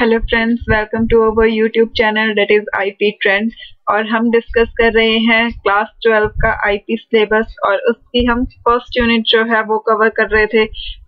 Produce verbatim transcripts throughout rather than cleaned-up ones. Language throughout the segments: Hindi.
Hello friends, welcome to our YouTube channel that is IP trends. और हम डिस्कस कर रहे हैं क्लास ट्वेल्व का आईपी सिलेबस और उसकी हम फर्स्ट यूनिट जो है वो कवर कर रहे थे।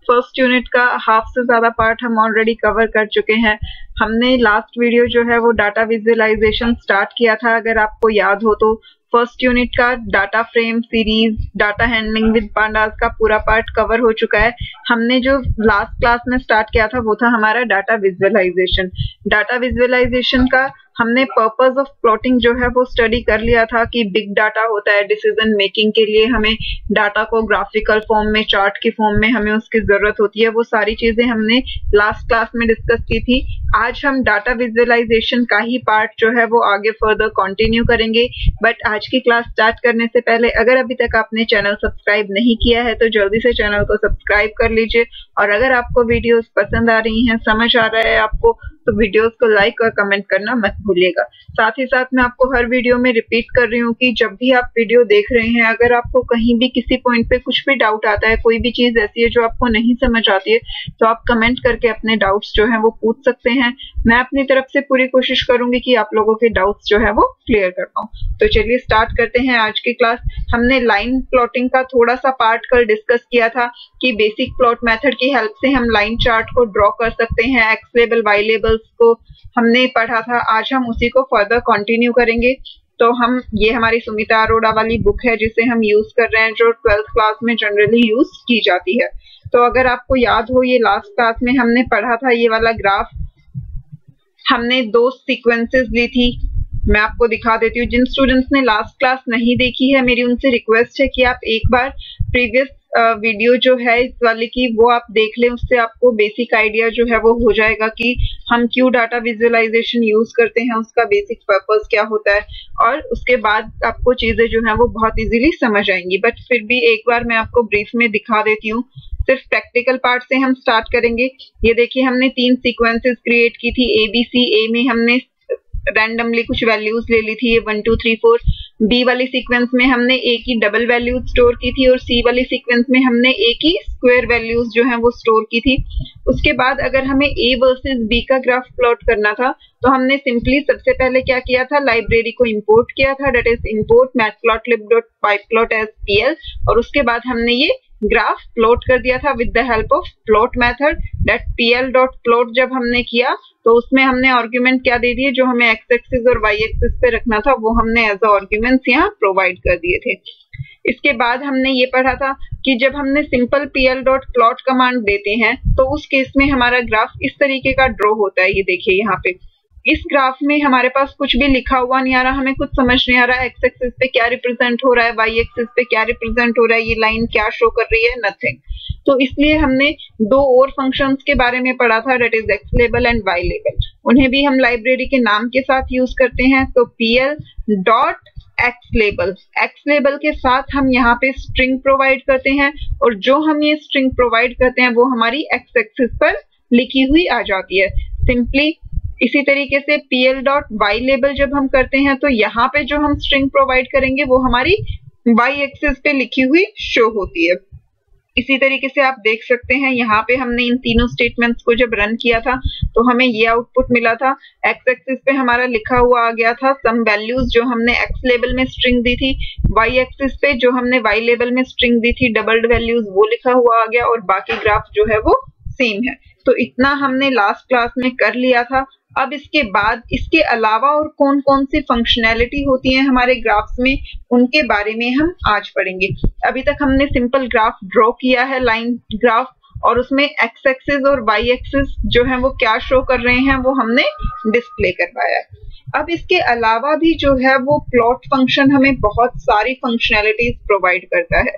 फर्स्ट यूनिट का हाफ से ज्यादा पार्ट हम ऑलरेडी कवर कर चुके हैं। हमने लास्ट वीडियो जो है वो डाटा विजुअलाइजेशन स्टार्ट किया था, अगर आपको याद हो तो। फर्स्ट यूनिट का data frame series, data handling with pandas का पूरा पार्ट कवर हो चुका है। हमने जो लास्ट क्लास में स्टार्ट किया था वो था हमारा डाटा विजुअलाइजेशन। डाटा विजुअलाइजेशन का हमने पर्पस ऑफ प्लॉटिंग जो है वो स्टडी कर लिया था कि बिग डाटा होता है, डिसीजन मेकिंग के लिए हमें डाटा को ग्राफिकल फॉर्म में, चार्ट की फॉर्म में हमें उसकी जरूरत होती है। वो सारी चीजें हमने लास्ट क्लास में डिस्कस की थी। आज हम डाटा विजुअलाइजेशन का ही पार्ट जो है वो आगे फर्दर कंटिन्यू करेंगे। बट आज की क्लास स्टार्ट करने से पहले अगर अभी तक आपने चैनल सब्सक्राइब नहीं किया है तो जल्दी से चैनल को सब्सक्राइब कर लीजिए। और अगर आपको वीडियोस पसंद आ रही हैं, समझ आ रहा है आपको, तो वीडियोस को लाइक और कमेंट करना मत भूलिएगा। साथ ही साथ मैं आपको हर वीडियो में रिपीट कर रही हूँ कि जब भी आप वीडियो देख रहे हैं, अगर आपको कहीं भी किसी पॉइंट पे कुछ भी डाउट आता है, कोई भी चीज ऐसी है जो आपको नहीं समझ आती है, तो आप कमेंट करके अपने डाउट्स जो है वो पूछ सकते हैं। मैं अपनी तरफ से पूरी कोशिश करूंगी कि आप लोगों के डाउट्स जो है वो क्लियर कर पाऊँ। तो चलिए स्टार्ट करते हैं आज की क्लास। हमने लाइन प्लॉटिंग का थोड़ा सा पार्ट कल डिस्कस किया था कि बेसिक प्लॉट मेथड की हेल्प से हम लाइन चार्ट को ड्रॉ कर सकते हैं, एक्स लेबल, वाई लेबल को हमने पढ़ा था। आज हम उसी को फर्दर कंटिन्यू करेंगे। तो हम ये हमारी सुमिता अरोड़ा वाली बुक है जिसे हम यूज कर रहे हैं, जो ट्वेल्थ क्लास में जनरली यूज की जाती है। तो अगर आपको याद हो, ये लास्ट क्लास में हमने पढ़ा था ये वाला ग्राफ। हमने दो सीक्वेंसेस ली थी, मैं आपको दिखा देती हूँ। जिन स्टूडेंट्स ने लास्ट क्लास नहीं देखी है, मेरी उनसे रिक्वेस्ट है कि आप एक बार प्रीवियस वीडियो जो है इस वाले की वो आप देख लें। उससे आपको बेसिक आइडिया जो है वो हो जाएगा कि हम क्यों डाटा विजुअलाइजेशन यूज करते हैं, उसका बेसिक पर्पस क्या होता है, और उसके बाद आपको चीजें जो है वो बहुत इजीली समझ आएंगी। बट फिर भी एक बार मैं आपको ब्रीफ में दिखा देती हूँ। सिर्फ प्रैक्टिकल पार्ट से हम स्टार्ट करेंगे। ये देखिए, हमने तीन सीक्वेंसेस क्रिएट की थी। ए बी सी, ए में हमने रैंडमली कुछ वैल्यूज ले ली थी, ये one two three four. B वाली सीक्वेंस में हमने ए की डबल वैल्यू स्टोर की थी, और सी वाली सीक्वेंस में हमने ए की स्क्वायर वैल्यूज जो है वो स्टोर की थी। उसके बाद अगर हमें ए वर्सेस बी का ग्राफ प्लॉट करना था तो हमने सिंपली सबसे पहले क्या किया था, लाइब्रेरी को इंपोर्ट किया था, डेट इज इंपोर्ट मैटप्लॉटलिब.pyplot एज पीएल, और उसके बाद हमने ये ग्राफ प्लॉट कर दिया था with the help of plot method. That PL dot plot जब हमने किया तो उसमें हमने आर्ग्यूमेंट क्या दे दिए, जो हमें एक्स एक्सिस और वाई एक्सिस पे रखना था वो हमने एज आर्ग्यूमेंट्स यहाँ प्रोवाइड कर दिए थे। इसके बाद हमने ये पढ़ा था कि जब हमने simple PL dot plot command देते हैं तो उस केस में हमारा ग्राफ इस तरीके का ड्रॉ होता है। ये देखिए, यहाँ पे इस ग्राफ में हमारे पास कुछ भी लिखा हुआ नहीं आ रहा, हमें कुछ समझ नहीं आ रहा एक्स एक्सिस पे क्या रिप्रेजेंट हो रहा है, वाई एक्सिस पे क्या रिप्रेजेंट हो रहा है, ये लाइन क्या शो कर रही है, नथिंग। तो इसलिए हमने दो और फंक्शंस के बारे में पढ़ा था, that is X label and Y label. उन्हें भी हम लाइब्रेरी के नाम के साथ यूज करते हैं। तो PL dot x label, x label के साथ हम यहाँ पे स्ट्रिंग प्रोवाइड करते हैं, और जो हम ये स्ट्रिंग प्रोवाइड करते हैं वो हमारी एक्स एक्सिस पर लिखी हुई आ जाती है सिंपली। इसी तरीके से पीएल डॉट वाई लेबल जब हम करते हैं तो यहाँ पे जो हम स्ट्रिंग प्रोवाइड करेंगे वो हमारी वाई एक्सिस पे लिखी हुई शो होती है। इसी तरीके से आप देख सकते हैं, यहाँ पे हमने इन तीनों स्टेटमेंट्स को जब रन किया था तो हमें ये आउटपुट मिला था। एक्स एक्सिस पे हमारा लिखा हुआ आ गया था सम वैल्यूज जो हमने एक्स लेबल में स्ट्रिंग दी थी, वाई एक्सिस पे जो हमने वाई लेबल में स्ट्रिंग दी थी डबल्ड वैल्यूज वो लिखा हुआ आ गया, और बाकी ग्राफ जो है वो सेम है। तो इतना हमने लास्ट क्लास में कर लिया था। अब इसके बाद इसके अलावा और कौन कौन सी फंक्शनैलिटी होती है हमारे ग्राफ्स में, उनके बारे में हम आज पढ़ेंगे। अभी तक हमने सिंपल ग्राफ ड्रॉ किया है, लाइन ग्राफ, और उसमें एक्स एक्सिस और वाई एक्सिस जो है वो क्या शो कर रहे हैं वो हमने डिस्प्ले करवाया है। अब इसके अलावा भी जो है वो प्लॉट फंक्शन हमें बहुत सारी फंक्शनैलिटीज प्रोवाइड करता है।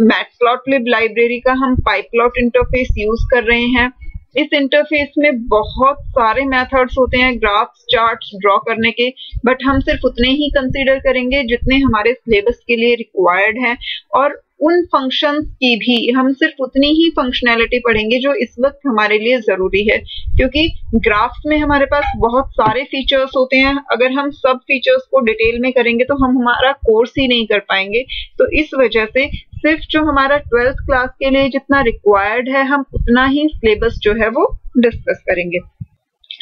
मैटप्लॉटलिब लाइब्रेरी का हम पाइप्लॉट इंटरफेस यूज कर रहे हैं। इस इंटरफेस में बहुत सारे मेथड्स होते हैं ग्राफ्स, चार्ट्स ड्रॉ करने के, बट हम सिर्फ उतने ही कंसीडर करेंगे जितने हमारे सिलेबस के लिए रिक्वायर्ड हैं, और उन फंक्शंस की भी हम सिर्फ उतनी ही फंक्शनैलिटी पढ़ेंगे जो इस वक्त हमारे लिए जरूरी है, क्योंकि ग्राफ्स में हमारे पास बहुत सारे फीचर्स होते हैं। अगर हम सब फीचर्स को डिटेल में करेंगे तो हम हमारा कोर्स ही नहीं कर पाएंगे। तो इस वजह से सिर्फ जो हमारा ट्वेल्थ क्लास के लिए जितना रिक्वायर्ड है हम उतना ही सिलेबस जो है वो डिस्कस करेंगे।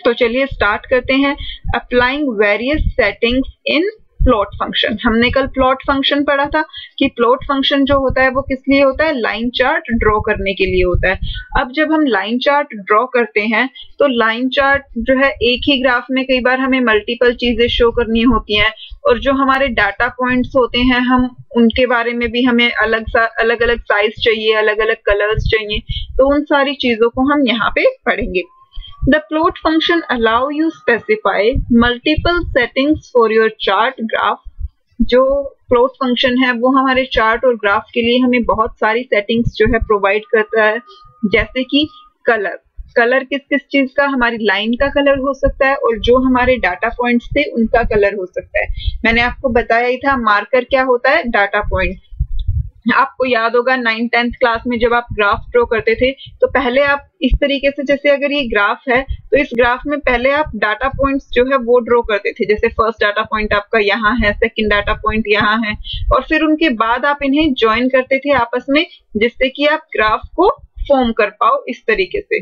तो चलिए स्टार्ट करते हैं। Applying various settings in plot function. हमने कल प्लॉट फंक्शन पढ़ा था कि प्लॉट फंक्शन जो होता है वो किस लिए होता है, लाइन चार्ट ड्रॉ करने के लिए होता है। अब जब हम लाइन चार्ट ड्रॉ करते हैं तो लाइन चार्ट जो है एक ही ग्राफ में कई बार हमें मल्टीपल चीजें शो करनी होती हैं, और जो हमारे डाटा पॉइंट्स होते हैं हम उनके बारे में भी हमें अलग सा अलग अलग साइज चाहिए, अलग अलग कलर्स चाहिए, तो उन सारी चीजों को हम यहाँ पे पढ़ेंगे। The plot function allow you specify multiple settings for your chart graph। जो plot function है वो हमारे chart और graph के लिए हमें बहुत सारी settings जो है provide करता है, जैसे कि color। कलर किस किस चीज का, हमारी लाइन का कलर हो सकता है और जो हमारे डाटा पॉइंट्स थे उनका कलर हो सकता है। मैंने आपको बताया ही था मार्कर क्या होता है, डाटा पॉइंट। आपको याद होगा नाइन टेंथ क्लास में जब आप ग्राफ ड्रॉ करते थे तो पहले आप इस तरीके से, जैसे अगर ये ग्राफ है तो इस ग्राफ में पहले आप डाटा पॉइंट्स जो है वो ड्रॉ करते थे, जैसे फर्स्ट डाटा पॉइंट आपका यहाँ है, सेकंड डाटा पॉइंट यहाँ है, और फिर उनके बाद आप इन्हें ज्वाइन करते थे आपस में, जिससे कि आप ग्राफ को फॉर्म कर पाओ। इस तरीके से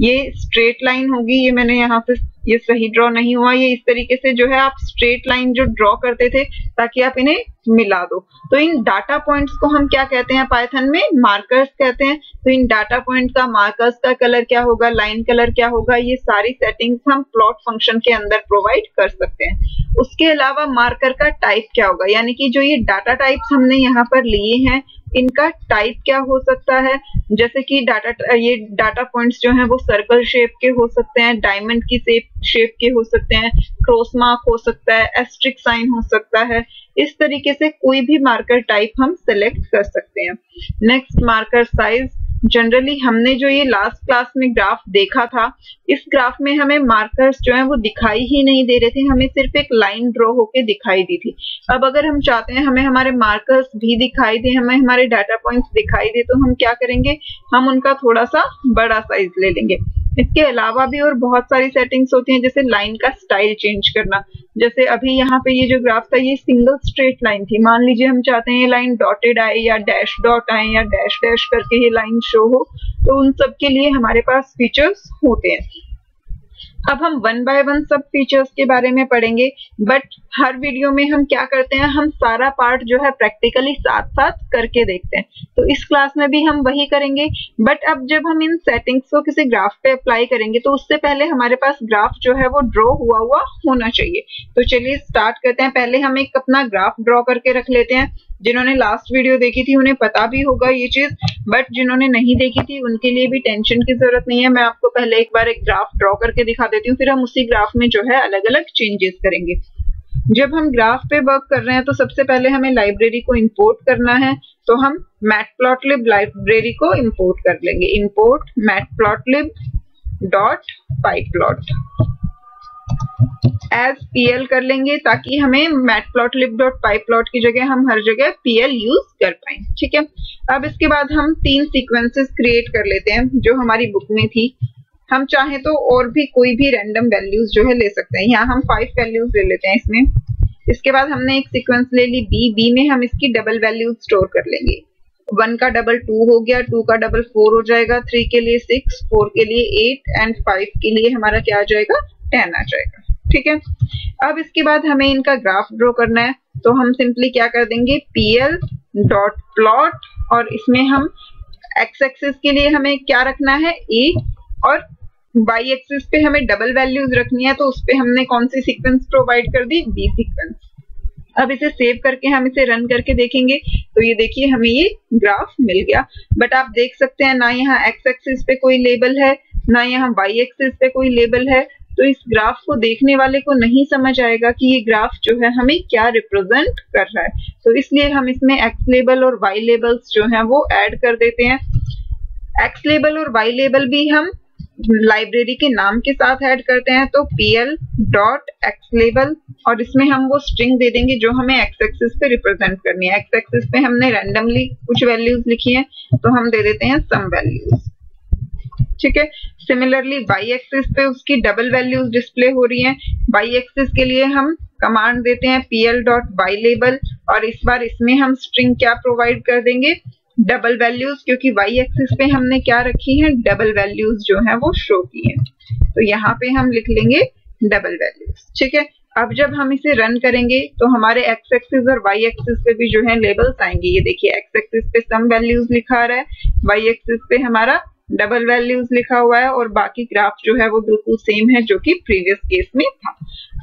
ये स्ट्रेट लाइन होगी, ये मैंने यहाँ पे ये सही ड्रॉ नहीं हुआ, ये इस तरीके से जो है आप स्ट्रेट लाइन जो ड्रॉ करते थे ताकि आप इन्हें मिला दो। तो इन डाटा पॉइंट्स को हम क्या कहते हैं पाइथन में, मार्कर्स कहते हैं। तो इन डाटा पॉइंट का, मार्कर्स का कलर क्या होगा, लाइन कलर क्या होगा, ये सारी सेटिंग्स हम प्लॉट फंक्शन के अंदर प्रोवाइड कर सकते हैं। उसके अलावा मार्कर का टाइप क्या होगा, यानी कि जो ये डाटा टाइप्स हमने यहाँ पर लिए हैं इनका टाइप क्या हो सकता है, जैसे कि डाटा ये डाटा पॉइंट्स जो हैं वो सर्कल शेप के हो सकते हैं, डायमंड की शेप शेप के हो सकते हैं, क्रॉस मार्क हो सकता है, एस्ट्रिक साइन हो सकता है। इस तरीके से कोई भी मार्कर टाइप हम सेलेक्ट कर सकते हैं। Next, marker size. जनरली हमने जो ये लास्ट क्लास में ग्राफ देखा था, इस ग्राफ में हमें मार्कर्स जो हैं वो दिखाई ही नहीं दे रहे थे, हमें सिर्फ एक लाइन ड्रॉ होके दिखाई दी थी। अब अगर हम चाहते हैं हमें हमारे मार्कर्स भी दिखाई दे, हमें हमारे डाटा पॉइंट्स दिखाई दे, तो हम क्या करेंगे, हम उनका थोड़ा सा बड़ा साइज ले लेंगे। इसके अलावा भी और बहुत सारी सेटिंग्स होती हैं, जैसे लाइन का स्टाइल चेंज करना। जैसे अभी यहाँ पे ये जो ग्राफ था ये सिंगल स्ट्रेट लाइन थी, मान लीजिए हम चाहते हैं ये लाइन डॉटेड आए या डैश डॉट आए या डैश डैश करके ये लाइन शो हो, तो उन सब के लिए हमारे पास फीचर्स होते हैं। अब हम वन बाय वन सब फीचर्स के बारे में पढ़ेंगे, बट हर वीडियो में हम क्या करते हैं, हम सारा पार्ट जो है प्रैक्टिकली साथ साथ करके देखते हैं, तो इस क्लास में भी हम वही करेंगे। बट अब जब हम इन सेटिंग्स को किसी ग्राफ पे अप्लाई करेंगे तो उससे पहले हमारे पास ग्राफ जो है वो ड्रॉ हुआ हुआ होना चाहिए। तो चलिए स्टार्ट करते हैं। पहले हम एक अपना ग्राफ ड्रॉ करके रख लेते हैं। जिन्होंने लास्ट वीडियो देखी थी उन्हें पता भी होगा ये चीज, बट जिन्होंने नहीं देखी थी उनके लिए भी टेंशन की जरूरत नहीं है। मैं आपको पहले एक बार एक ग्राफ ड्रॉ करके दिखा देती हूँ, फिर हम उसी ग्राफ में जो है अलग अलग चेंजेस करेंगे। जब हम ग्राफ पे वर्क कर रहे हैं तो सबसे पहले हमें लाइब्रेरी को इंपोर्ट करना है, तो हम मैटप्लॉटलिब लाइब्रेरी को इंपोर्ट कर लेंगे। इंपोर्ट मैटप्लॉटलिब.pyplot एज पीएल कर लेंगे, ताकि हमें matplotlib.pyplot की जगह हम हर जगह पीएल यूज कर पाए। ठीक है, अब इसके बाद हम तीन सीक्वेंसेस क्रिएट कर लेते हैं जो हमारी बुक में थी। हम चाहे तो और भी कोई भी रैंडम वैल्यूज जो है ले सकते हैं, यहाँ हम फाइव वैल्यूज ले लेते हैं इसमें। इसके बाद हमने एक सीक्वेंस ले ली बी, बी में हम इसकी डबल वैल्यूज स्टोर कर लेंगे। वन का डबल टू हो गया, टू का डबल फोर हो जाएगा, थ्री के लिए सिक्स, फोर के लिए एट, एंड फाइव के लिए हमारा क्या आ जाएगा, टेन आ जाएगा। ठीक है, अब इसके बाद हमें इनका ग्राफ ड्रॉ करना है, तो हम सिंपली क्या कर देंगे, पीएल डॉट प्लॉट, और इसमें हम एक्स एक्सिस के लिए हमें क्या रखना है, ए, और वाई एक्सिस पे हमें डबल वैल्यूज रखनी है, तो उस पे हमने कौन सी सीक्वेंस प्रोवाइड कर दी, बी सीक्वेंस। अब इसे सेव करके हम इसे रन करके देखेंगे, तो ये देखिए हमें ये ग्राफ मिल गया। बट आप देख सकते हैं ना यहाँ एक्स एक्सिस पे कोई लेबल है, ना यहाँ वाई एक्सिस पे कोई लेबल है, तो इस ग्राफ को देखने वाले को नहीं समझ आएगा कि ये ग्राफ जो है हमें क्या रिप्रेजेंट कर रहा है। तो इसलिए हम इसमें एक्स लेबल और वाई लेबल्स जो हैं वो ऐड कर देते हैं। एक्स लेबल और वाई लेबल भी हम लाइब्रेरी के नाम के साथ ऐड करते हैं, तो पीएल डॉट एक्स लेबल, और इसमें हम वो स्ट्रिंग दे देंगे जो हमें एक्स एक्सिस पे रिप्रेजेंट करनी है। एक्स एक्सिस पे हमने रैंडमली कुछ वैल्यूज लिखी हैं, तो हम दे देते हैं सम वैल्यूज। ठीक है, सिमिलरली वाई एक्सिस पे उसकी डबल वैल्यूज डिस्प्ले हो रही हैं, वाई एक्सिस के लिए हम कमांड देते हैं पीएल डॉट वाई लेबल, और इस बार इसमें हम स्ट्रिंग क्या प्रोवाइड कर देंगे, डबल वैल्यूज, क्योंकि वाई एक्सिस पे हमने क्या रखी है, डबल वैल्यूज जो है वो शो की है। तो यहाँ पे हम लिख लेंगे डबल वैल्यूज, ठीक है। अब जब हम इसे रन करेंगे तो हमारे एक्स एक्सिस और वाई एक्सिस पे भी जो है लेबल्स आएंगे। ये देखिए एक्स एक्सिस पे सम वैल्यूज लिखा रहा है, वाई एक्सिस पे हमारा डबल वैल्यूज लिखा हुआ है और बाकी ग्राफ जो है वो बिल्कुल सेम है जो कि प्रीवियस केस में था।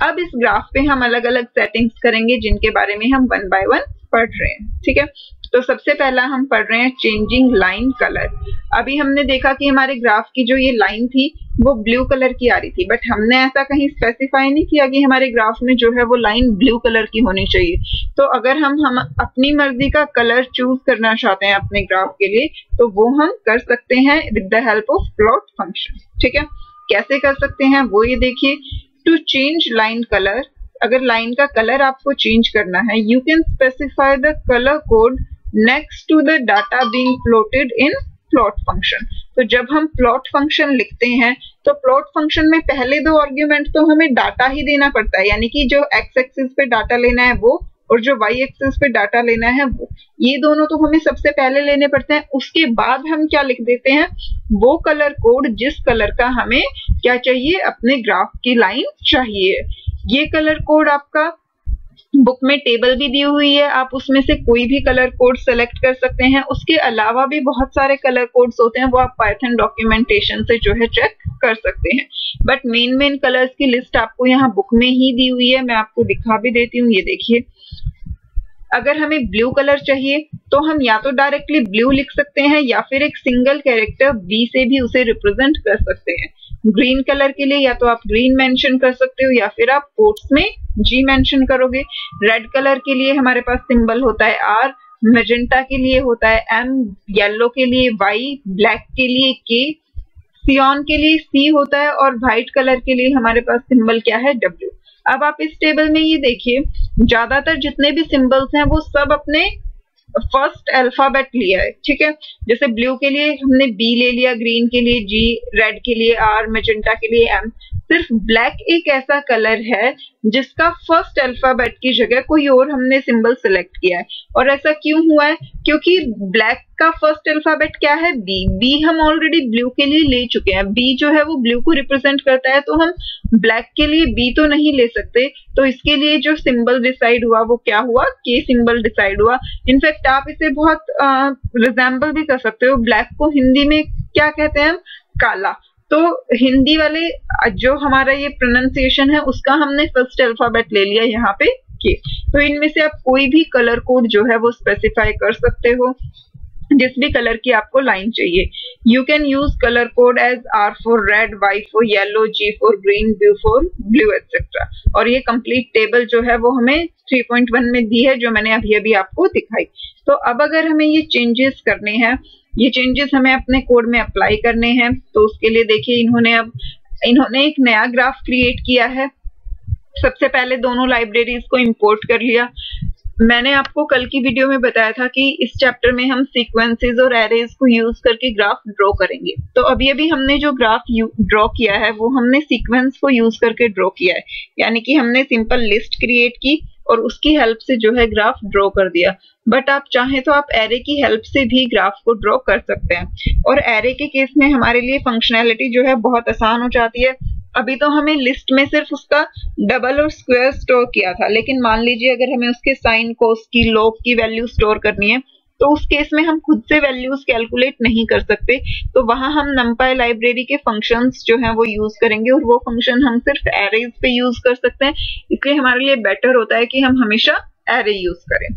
अब इस ग्राफ पे हम अलग अलग सेटिंग्स करेंगे जिनके बारे में हम वन बाय वन पढ़ रहे हैं, ठीक है। तो सबसे पहला हम पढ़ रहे हैं चेंजिंग लाइन कलर। अभी हमने देखा कि हमारे ग्राफ की जो ये लाइन थी वो ब्लू कलर की आ रही थी, बट हमने ऐसा कहीं स्पेसिफाई नहीं किया कि हमारे ग्राफ में जो है वो लाइन ब्लू कलर की होनी चाहिए। तो अगर हम हम अपनी मर्जी का कलर चूज करना चाहते हैं अपने ग्राफ के लिए तो वो हम कर सकते हैं with the help of plot function, ठीक है। कैसे कर सकते हैं वो ये देखिए, टू चेंज लाइन कलर, अगर लाइन का कलर आपको चेंज करना है you can specify the colour code next to the data being plotted in plot function. तो जब हम प्लॉट फंक्शन लिखते हैं तो प्लॉट फंक्शन में पहले दो आर्ग्यूमेंट तो हमें डाटा ही देना पड़ता है, यानी कि जो एक्स एक्सिस पे डाटा लेना है वो और जो वाई एक्सिस पे डाटा लेना है वो, ये दोनों तो हमें सबसे पहले लेने पड़ते हैं। उसके बाद हम क्या लिख देते हैं, वो कलर कोड जिस कलर का हमें क्या चाहिए अपने ग्राफ की लाइन चाहिए। ये कलर कोड आपका बुक में टेबल भी दी हुई है, आप उसमें से कोई भी कलर कोड सेलेक्ट कर सकते हैं। उसके अलावा भी बहुत सारे कलर कोड्स होते हैं, वो आप पाइथन डॉक्यूमेंटेशन से जो है चेक कर सकते हैं, बट मेन मेन कलर्स की लिस्ट आपको यहाँ बुक में ही दी हुई है। मैं आपको दिखा भी देती हूँ, ये देखिए। अगर हमें ब्लू कलर चाहिए तो हम या तो डायरेक्टली ब्लू लिख सकते हैं या फिर एक सिंगल कैरेक्टर बी से भी उसे रिप्रेजेंट कर सकते हैं। ग्रीन कलर के लिए या तो आप ग्रीन मेंशन कर सकते हो या फिर आप कोट्स में जी मेंशन करोगे। रेड कलर के लिए हमारे पास सिंबल होता है आर, मैजेंटा के लिए होता है एम, येलो के लिए वाई, ब्लैक के लिए के, सियन के लिए सी होता है और व्हाइट कलर के लिए हमारे पास सिंबल क्या है डब्ल्यू। अब आप इस टेबल में ये देखिए ज्यादातर जितने भी सिंबल्स हैं वो सब अपने फर्स्ट अल्फाबेट लिया है, ठीक है। जैसे ब्लू के लिए हमने बी ले लिया, ग्रीन के लिए जी, रेड के लिए आर, मैजेंटा के लिए एम। सिर्फ ब्लैक एक ऐसा कलर है जिसका फर्स्ट अल्फाबेट की जगह कोई और हमने सिंबल सिलेक्ट किया है। और ऐसा क्यों हुआ है, क्योंकि ब्लैक का फर्स्ट अल्फाबेट क्या है बी। बी हम ऑलरेडी ब्लू के लिए ले चुके हैं, बी जो है वो ब्लू को रिप्रेजेंट करता है, तो हम ब्लैक के लिए बी तो नहीं ले सकते। तो इसके लिए जो सिंबल डिसाइड हुआ वो क्या हुआ, के सिंबल डिसाइड हुआ। इनफैक्ट आप इसे बहुत रिजेंबल भी कर सकते हो। ब्लैक को हिंदी में क्या कहते हैं हम, काला। तो हिंदी वाले जो हमारा ये प्रोनाउंसिएशन है उसका हमने फर्स्ट अल्फाबेट ले लिया यहाँ पे के। तो इनमें से आप कोई भी कलर कोड जो है वो स्पेसिफाई कर सकते हो जिस भी कलर की आपको लाइन चाहिए। You can use colour code as R for red, Y for yellow, G for green, blue for blue etcetera. और ये कंप्लीट टेबल जो है वो हमें थ्री पॉइंट वन में दी है जो मैंने अभी अभी आपको दिखाई। तो अब अगर हमें ये चेंजेस करने हैं, ये चेंजेस हमें अपने कोड में अप्लाई करने हैं, तो उसके लिए देखिए इन्होंने अब इन्होंने एक नया ग्राफ क्रिएट किया है। सबसे पहले दोनों लाइब्रेरीज को इंपोर्ट कर लिया। मैंने आपको कल की वीडियो में बताया था कि इस चैप्टर में हम सीक्वेंसेस और एरेज को यूज करके ग्राफ ड्रॉ करेंगे। तो अभी अभी हमने जो ग्राफ ड्रॉ किया है वो हमने सीक्वेंस को यूज करके ड्रॉ किया है, यानी कि हमने सिंपल लिस्ट क्रिएट की और उसकी हेल्प से जो है ग्राफ ड्रॉ कर दिया। बट आप चाहें तो आप एरे की हेल्प से भी ग्राफ को ड्रॉ कर सकते हैं, और एरे के केस में हमारे लिए फंक्शनैलिटी जो है बहुत आसान हो जाती है। अभी तो हमें लिस्ट में सिर्फ उसका डबल और स्क्वायर स्टोर किया था, लेकिन मान लीजिए अगर हमें उसके साइन को, उसकी लोग की वैल्यू स्टोर करनी है तो उस केस में हम खुद से वैल्यूज कैलकुलेट नहीं कर सकते। तो वहां हम numpy लाइब्रेरी के फंक्शंस जो हैं वो यूज करेंगे, और वो फंक्शन हम सिर्फ एरेज पे यूज कर सकते हैं। इसलिए हमारे लिए बेटर होता है कि हम हमेशा एरे यूज करें,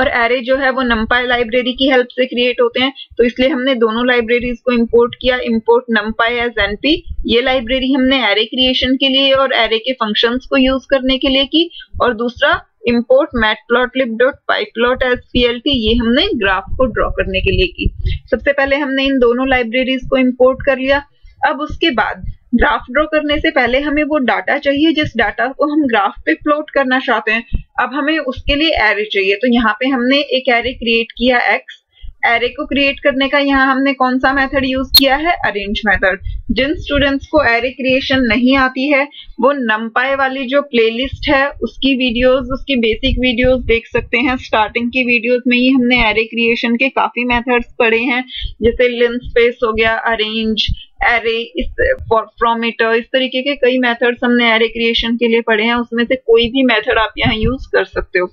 और एरे जो है वो numpy लाइब्रेरी की हेल्प से क्रिएट होते हैं। तो इसलिए हमने दोनों लाइब्रेरीज को इंपोर्ट किया, इंपोर्ट numpy एज np। ये लाइब्रेरी हमने एरे क्रिएशन के लिए और एरे के फंक्शंस को यूज करने के लिए की, और दूसरा import matplotlib.pyplot as plt ये हमने ग्राफ को ड्रॉ करने के लिए की। सबसे पहले हमने इन दोनों लाइब्रेरीज को इंपोर्ट कर लिया। अब उसके बाद ग्राफ ड्रॉ करने से पहले हमें वो डाटा चाहिए जिस डाटा को हम ग्राफ पे प्लॉट करना चाहते हैं। अब हमें उसके लिए एरे चाहिए, तो यहाँ पे हमने एक एरे क्रिएट किया एक्स। एरे को क्रिएट करने का यहाँ हमने कौन सा मेथड यूज किया है, अरेंज मेथड। जिन स्टूडेंट्स को एरे क्रिएशन नहीं आती है वो numpy वाली जो प्लेलिस्ट है उसकी वीडियोस, उसकी बेसिक वीडियोस देख सकते हैं। स्टार्टिंग की वीडियोस में ही हमने एरे क्रिएशन के काफी मेथड्स पढ़े हैं, जैसे लिनस्पेस हो गया, अरेंज, एरे इस फ्रॉम इट, इस तरीके के कई मेथड्स हमने एरे क्रिएशन के लिए पढ़े हैं, उसमें से कोई भी मेथड आप यहाँ यूज कर सकते हो।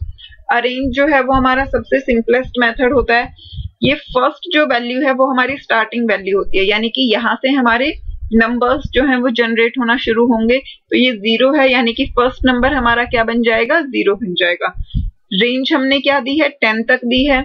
अरेंज जो है वो हमारा सबसे सिंपलेस्ट मेथड होता है। ये फर्स्ट जो वैल्यू है वो हमारी स्टार्टिंग वैल्यू होती है, यानी कि यहाँ से हमारे नंबर्स जो हैं वो जनरेट होना शुरू होंगे। तो ये जीरो है, यानी कि फर्स्ट नंबर हमारा क्या बन जाएगा, जीरो बन जाएगा। रेंज हमने क्या दी है, टेन तक दी है,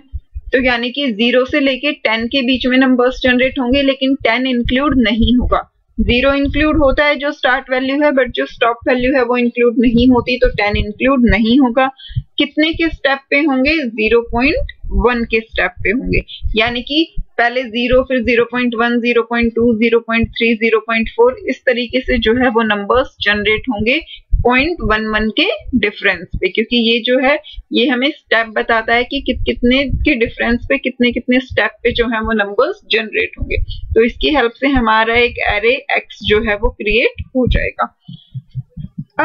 तो यानी कि जीरो से लेके टेन के बीच में नंबर्स जनरेट होंगे, लेकिन टेन इंक्लूड नहीं होगा। जीरो इंक्लूड होता है जो स्टार्ट वैल्यू है, बट जो स्टॉप वैल्यू है वो इंक्लूड नहीं होती, तो टेन इंक्लूड नहीं होगा। कितने के स्टेप पे होंगे, जीरो पॉइंट वन के स्टेप पे होंगे, यानी कि पहले जीरो, फिर zero point one, zero point two, zero point three, zero point four, इस तरीके से जो है वो नंबर्स जनरेट होंगे पॉइंट वन वन के डिफरेंस पे, क्योंकि ये जो है ये हमें स्टेप बताता है कि कित कितने के डिफरेंस पे कितने कितने स्टेप पे जो है वो नंबर्स जनरेट होंगे। तो इसकी हेल्प से हमारा एक एरे एक्स जो है वो क्रिएट हो जाएगा।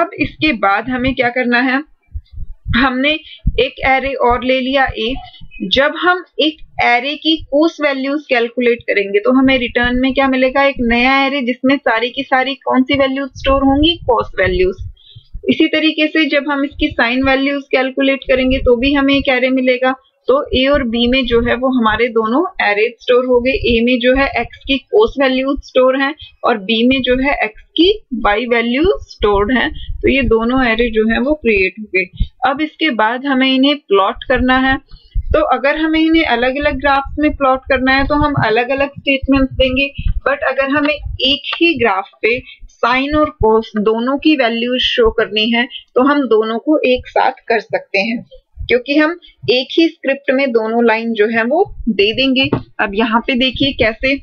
अब इसके बाद हमें क्या करना है, हमने एक एरे और ले लिया ए। जब हम एक एरे की कोस वैल्यूज कैलकुलेट करेंगे तो हमें रिटर्न में क्या मिलेगा, एक नया एरे जिसमें सारी की सारी कौन सी वैल्यूज स्टोर होंगी, कोस वैल्यूज। इसी तरीके से जब हम इसकी साइन वैल्यूज कैलकुलेट करेंगे तो भी हमें एक एरे मिलेगा। तो ए और बी में जो है वो हमारे दोनों एरे स्टोर हो गए। ए में जो है एक्स की कोस वैल्यूज स्टोर हैं और बी में जो है एक्स की वाई वैल्यूज स्टोर्ड हैं। तो ये दोनों एरे जो है वो क्रिएट हो गए। अब इसके बाद हमें इन्हें प्लॉट करना है। तो अगर हमें इन्हें अलग अलग ग्राफ्स में प्लॉट करना है तो हम अलग अलग स्टेटमेंट्स देंगे, बट अगर हमें एक ही ग्राफ पे साइन और कोस दोनों की वैल्यूज शो करनी है तो हम दोनों को एक साथ कर सकते हैं, क्योंकि हम एक ही स्क्रिप्ट में दोनों लाइन जो है वो दे देंगे। अब यहाँ पे देखिए कैसे,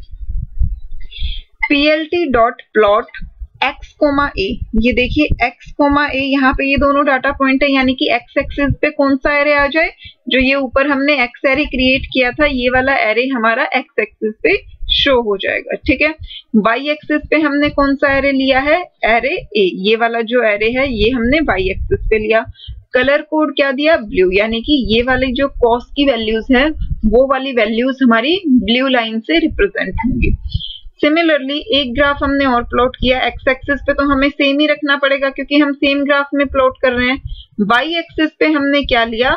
PLT dot plot X comma A, ये देखिए एक्स कोमा ए, यहाँ पे ये दोनों डाटा पॉइंट है, यानी कि एक्स एक्सिस पे कौन सा एरे आ जाए, जो ये ऊपर हमने एक्स एरे क्रिएट किया था ये वाला एरे हमारा एक्स एक्सिस पे शो हो जाएगा। ठीक है, वाई एक्सिस पे हमने कौन सा एरे लिया है, एरे ए, ये वाला जो एरे है ये हमने वाई एक्सिस पे लिया। कलर कोड क्या दिया, ब्लू, यानी कि ये वाली जो कॉस की वैल्यूज है वो वाली वैल्यूज हमारी ब्लू लाइन से रिप्रेजेंट होंगी। सिमिलरली एक ग्राफ हमने और प्लॉट किया, एक्स एक्सिस पे तो हमें सेम ही रखना पड़ेगा क्योंकि हम सेम ग्राफ में प्लॉट कर रहे हैं। वाई एक्सिस पे हमने क्या लिया,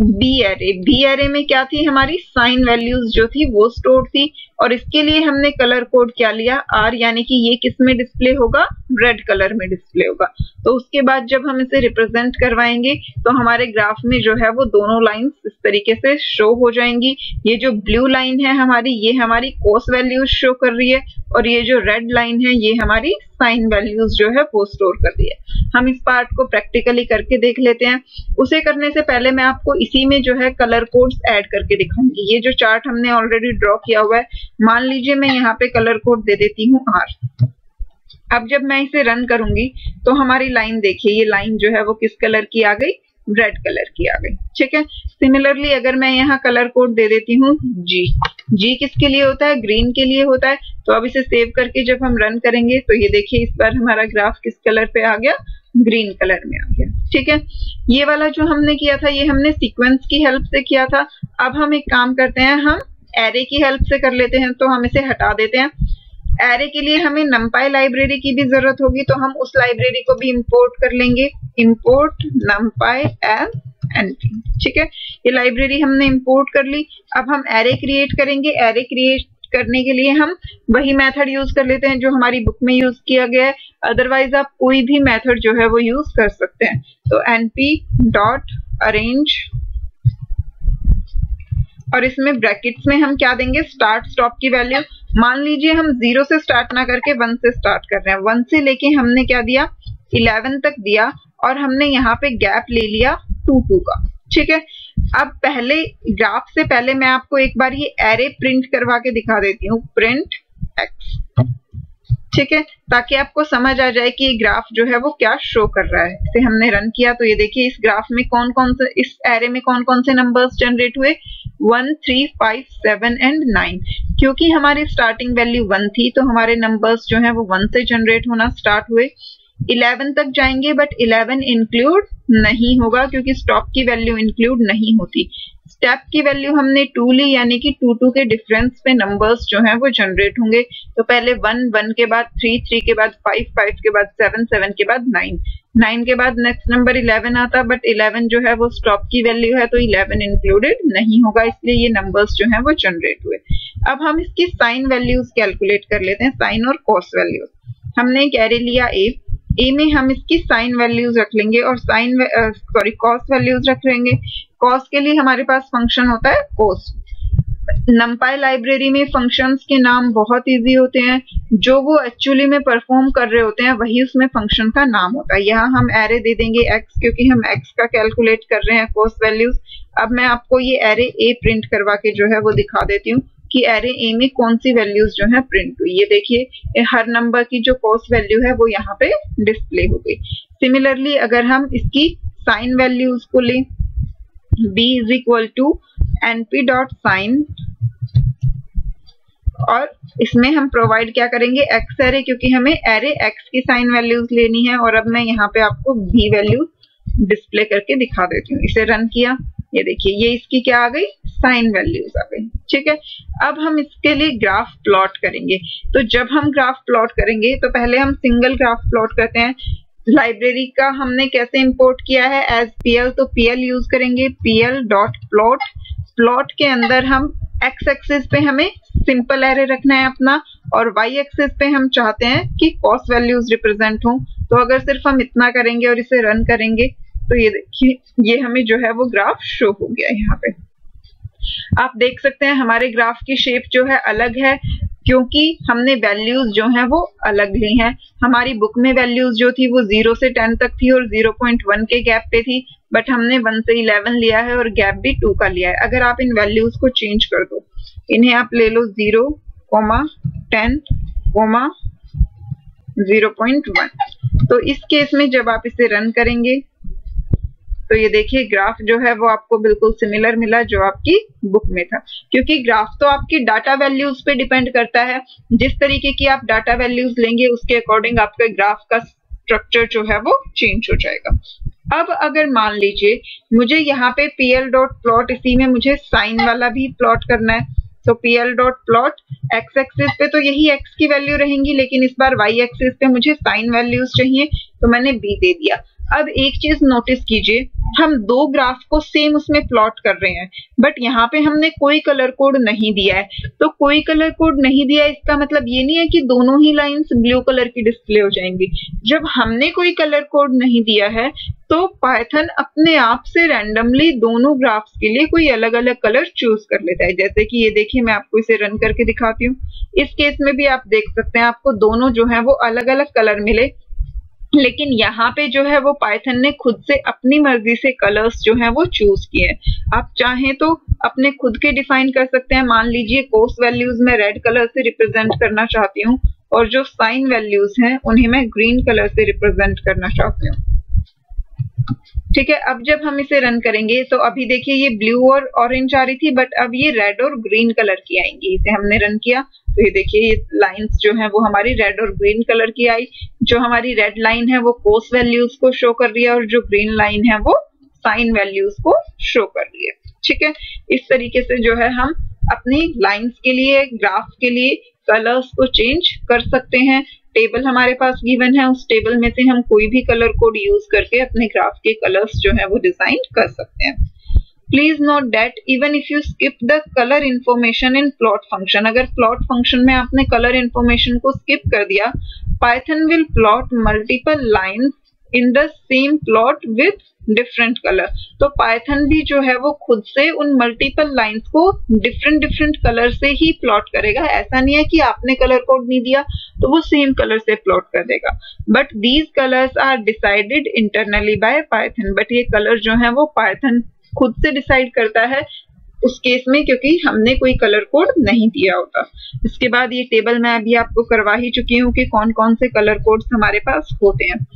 बी एरे, बी एरे में क्या थी हमारी साइन वैल्यूज जो थी वो स्टोर थी, और इसके लिए हमने कलर कोड क्या लिया, आर, यानी कि ये किस में डिस्प्ले होगा, रेड कलर में डिस्प्ले होगा। तो उसके बाद जब हम इसे रिप्रेजेंट करवाएंगे तो हमारे ग्राफ में जो है वो दोनों लाइंस इस तरीके से शो हो जाएंगी। ये जो ब्लू लाइन है हमारी, ये हमारी कोस वैल्यूज शो कर रही है, और ये जो रेड लाइन है ये हमारी साइन वैल्यूज जो है वो स्टोर कर रही है। हम इस पार्ट को प्रैक्टिकली करके देख लेते हैं। उसे करने से पहले मैं आपको इसी में जो है कलर कोड्स ऐड करके दिखाऊंगी। ये जो चार्ट हमने ऑलरेडी ड्रॉ किया हुआ है, मान लीजिए मैं यहाँ पे कलर कोड दे देती हूँ आर। अब जब मैं इसे रन करूंगी तो हमारी लाइन देखिए, ये लाइन जो है वो किस कलर की आ गई, रेड कलर की आ गई। ठीक है, सिमिलरली अगर मैं यहाँ कलर कोड दे देती हूँ जी, जी किसके लिए होता है, ग्रीन के लिए होता है। तो अब इसे सेव करके जब हम रन करेंगे तो ये देखिए इस बार हमारा ग्राफ किस कलर पे आ गया, ग्रीन कलर में आ गया। ठीक है, ये वाला जो हमने किया था ये हमने सीक्वेंस की हेल्प से किया था। अब हम एक काम करते हैं, हम एरे की हेल्प से कर लेते हैं, तो हम इसे हटा देते हैं। एरे के लिए हमें numpy लाइब्रेरी की भी जरूरत होगी, तो हम उस लाइब्रेरी को भी इंपोर्ट कर लेंगे, इंपोर्ट numpy as np। ठीक है, ये लाइब्रेरी हमने इंपोर्ट कर ली। अब हम एरे क्रिएट करेंगे। एरे क्रिएट करने के लिए हम वही मेथड यूज कर लेते हैं जो हमारी बुक में यूज किया गया है, अदरवाइज आप कोई भी मेथड जो है वो यूज कर सकते हैं। तो np डॉट अरेंज, और इसमें ब्रैकेट्स में हम क्या देंगे, स्टार्ट स्टॉप की वैल्यू। मान लीजिए हम जीरो से स्टार्ट ना करके वन से स्टार्ट कर रहे हैं, वन से लेके हमने क्या दिया, इलेवन तक दिया, और हमने यहाँ पे गैप ले लिया टू टू का। ठीक है, अब पहले ग्राफ से पहले मैं आपको एक बार ये एरे प्रिंट करवा के दिखा देती हूँ, प्रिंट एक्स। ठीक है, ताकि आपको समझ आ जाए कि ये ग्राफ जो है वो क्या शो कर रहा है। इसे हमने रन किया तो ये देखिए इस ग्राफ में कौन कौन से, इस एरे में कौन कौन से नंबर्स जनरेट हुए, one, three, five, seven and nine. क्योंकि हमारी स्टार्टिंग वैल्यू वन थी तो हमारे नंबर्स जो है वो वन से जनरेट होना स्टार्ट हुए। इलेवन तक जाएंगे बट इलेवन इंक्लूड नहीं होगा क्योंकि स्टॉप की वैल्यू इंक्लूड नहीं होती। स्टेप की वैल्यू हमने टू ली यानी कि टू टू के डिफरेंस पे नंबर्स जो हैं वो जनरेट होंगे। तो पहले वन वन के बाद थ्री थ्री के बाद फाइव फाइव के बाद सेवन सेवन के बाद नाइन नाइन के बाद नेक्स्ट नंबर इलेवन आता बट इलेवन जो है वो स्टॉप की वैल्यू है तो इलेवन इंक्लूडेड नहीं होगा, इसलिए ये नंबर्स जो हैं वो जनरेट हुए। अब हम इसकी साइन वैल्यूज कैलकुलेट कर लेते हैं, साइन और कॉस वैल्यूज। हमने एक एरे लिया ए, ए में हम इसकी साइन वैल्यूज रख लेंगे और साइन सॉरी कॉस वैल्यूज रख लेंगे। कॉस के लिए हमारे पास फंक्शन होता है कोस। नंपाई लाइब्रेरी में फंक्शंस के नाम बहुत इजी होते हैं, जो वो एक्चुअली में परफॉर्म कर रहे होते हैं वही उसमें फंक्शन का नाम होता है। यहाँ हम एरे दे देंगे एक्स क्योंकि हम एक्स का कैलकुलेट कर रहे हैं कोस वैल्यूज। अब मैं आपको ये एरे ए प्रिंट करवा के जो है वो दिखा देती हूँ कि एरे ए में कौन सी वैल्यूज जो है प्रिंट हुई। ये देखिए हर नंबर की जो कॉस वैल्यू है वो यहाँ पे डिस्प्ले हो गई। सिमिलरली अगर हम इसकी साइन वैल्यूज को लें, b is equal to NP dot sine और इसमें हम प्रोवाइड क्या करेंगे x एरे, क्योंकि हमें एरे x की साइन वैल्यूज लेनी है। और अब मैं यहाँ पे आपको b वैल्यू डिस्प्ले करके दिखा देती हूँ। इसे रन किया, ये देखिए ये इसकी क्या आ गई, साइन वैल्यूज आ गई। ठीक है, अब हम इसके लिए ग्राफ प्लॉट करेंगे। तो जब हम ग्राफ प्लॉट करेंगे तो पहले हम सिंगल ग्राफ प्लॉट करते हैं। लाइब्रेरी का हमने कैसे इंपोर्ट किया है, एज पीएल, तो पीएल यूज करेंगे, पीएल डॉट प्लॉट। प्लॉट के अंदर हम एक्स एक्सिस पे हमें सिंपल एरे रखना है अपना और वाई एक्सिस पे हम चाहते हैं कि कॉस वैल्यूज रिप्रेजेंट हों। तो अगर सिर्फ हम इतना करेंगे और इसे रन करेंगे तो ये देखिए ये हमें जो है वो ग्राफ शो हो गया। यहाँ पे आप देख सकते हैं हमारे ग्राफ की शेप जो है अलग है क्योंकि हमने वैल्यूज जो हैं वो अलग ली हैं। हमारी बुक में वैल्यूज जो थी वो जीरो से टेन तक थी और जीरो पॉइंट वन के गैप पे थी, बट हमने वन से इलेवन लिया है और गैप भी टू का लिया है। अगर आप इन वैल्यूज को चेंज कर दो, इन्हें आप ले लो zero, ten, zero point one, तो इस केस में जब आप इसे रन करेंगे तो ये देखिए ग्राफ जो है वो आपको बिल्कुल सिमिलर मिला जो आपकी बुक में था। क्योंकि ग्राफ तो आपकी डाटा वैल्यूज पे डिपेंड करता है, जिस तरीके की आप डाटा वैल्यूज लेंगे उसके अकॉर्डिंग आपका ग्राफ का स्ट्रक्चर जो है वो चेंज हो जाएगा। अब अगर मान लीजिए मुझे यहाँ पे पीएल डॉट प्लॉट, इसी में मुझे साइन वाला भी प्लॉट करना है, तो PL dot plot, x axis पे तो यही एक्स की वैल्यू रहेंगी लेकिन इस बार वाई एक्सिस पे मुझे साइन वैल्यूज चाहिए तो मैंने बी दे दिया। अब एक चीज नोटिस कीजिए, हम दो ग्राफ को सेम उसमें प्लॉट कर रहे हैं बट यहाँ पे हमने कोई कलर कोड नहीं दिया है। तो कोई कलर कोड नहीं दिया है इसका मतलब ये नहीं है कि दोनों ही लाइंस ब्लू कलर की डिस्प्ले हो जाएंगी। जब हमने कोई कलर कोड नहीं दिया है तो पाइथन अपने आप से रैंडमली दोनों ग्राफ्स के लिए कोई अलग अलग कलर चूज कर लेता है। जैसे कि ये देखिए मैं आपको इसे रन करके दिखाती हूँ। इस केस में भी आप देख सकते हैं आपको दोनों जो है वो अलग अलग कलर मिले, लेकिन यहाँ पे जो है वो पाइथन ने खुद से अपनी मर्जी से कलर्स जो हैं वो चूज किए हैं। आप चाहें तो अपने खुद के डिफाइन कर सकते हैं। मान लीजिए कोस वैल्यूज में रेड कलर से रिप्रेजेंट करना चाहती हूँ और जो साइन वैल्यूज हैं उन्हें मैं ग्रीन कलर से रिप्रेजेंट करना चाहती हूँ। ठीक है, अब जब हम इसे रन करेंगे तो अभी देखिए ये ब्लू और ऑरेंज आ रही थी बट अब ये रेड और ग्रीन कलर की आएंगी। इसे हमने रन किया तो ये देखिए ये लाइंस जो है वो हमारी रेड और ग्रीन कलर की आई। जो हमारी रेड लाइन है वो कोस वैल्यूज को शो कर रही है और जो ग्रीन लाइन है वो साइन वैल्यूज को शो कर रही है। ठीक है, इस तरीके से जो है हम अपनी लाइंस के लिए, ग्राफ के लिए कलर्स को चेंज कर सकते हैं। टेबल हमारे पास गिवन है, उस टेबल में से हम कोई भी कलर कोड यूज करके अपने ग्राफ के कलर्स जो है वो डिजाइन कर सकते हैं। Please note that even if you skip the colour information in plot function, अगर प्लॉट फंक्शन में आपने कलर इन्फॉर्मेशन को स्किप कर दिया, Python will plot multiple lines in the same plot with different colour. तो पाइथन भी जो है वो खुद से उन मल्टीपल लाइंस को डिफरेंट डिफरेंट कलर से ही प्लॉट करेगा। ऐसा नहीं है कि आपने कलर कोड नहीं दिया तो वो सेम कलर से प्लॉट कर देगा। But these colours are decided internally by Python, but ये कलर जो है वो पाइथन खुद से डिसाइड करता है उस केस में क्योंकि हमने कोई कलर कोड नहीं दिया होता। इसके बाद ये टेबल मैं अभी आपको करवा ही चुकी हूँ कि कौन कौन से कलर कोड्स हमारे पास होते हैं।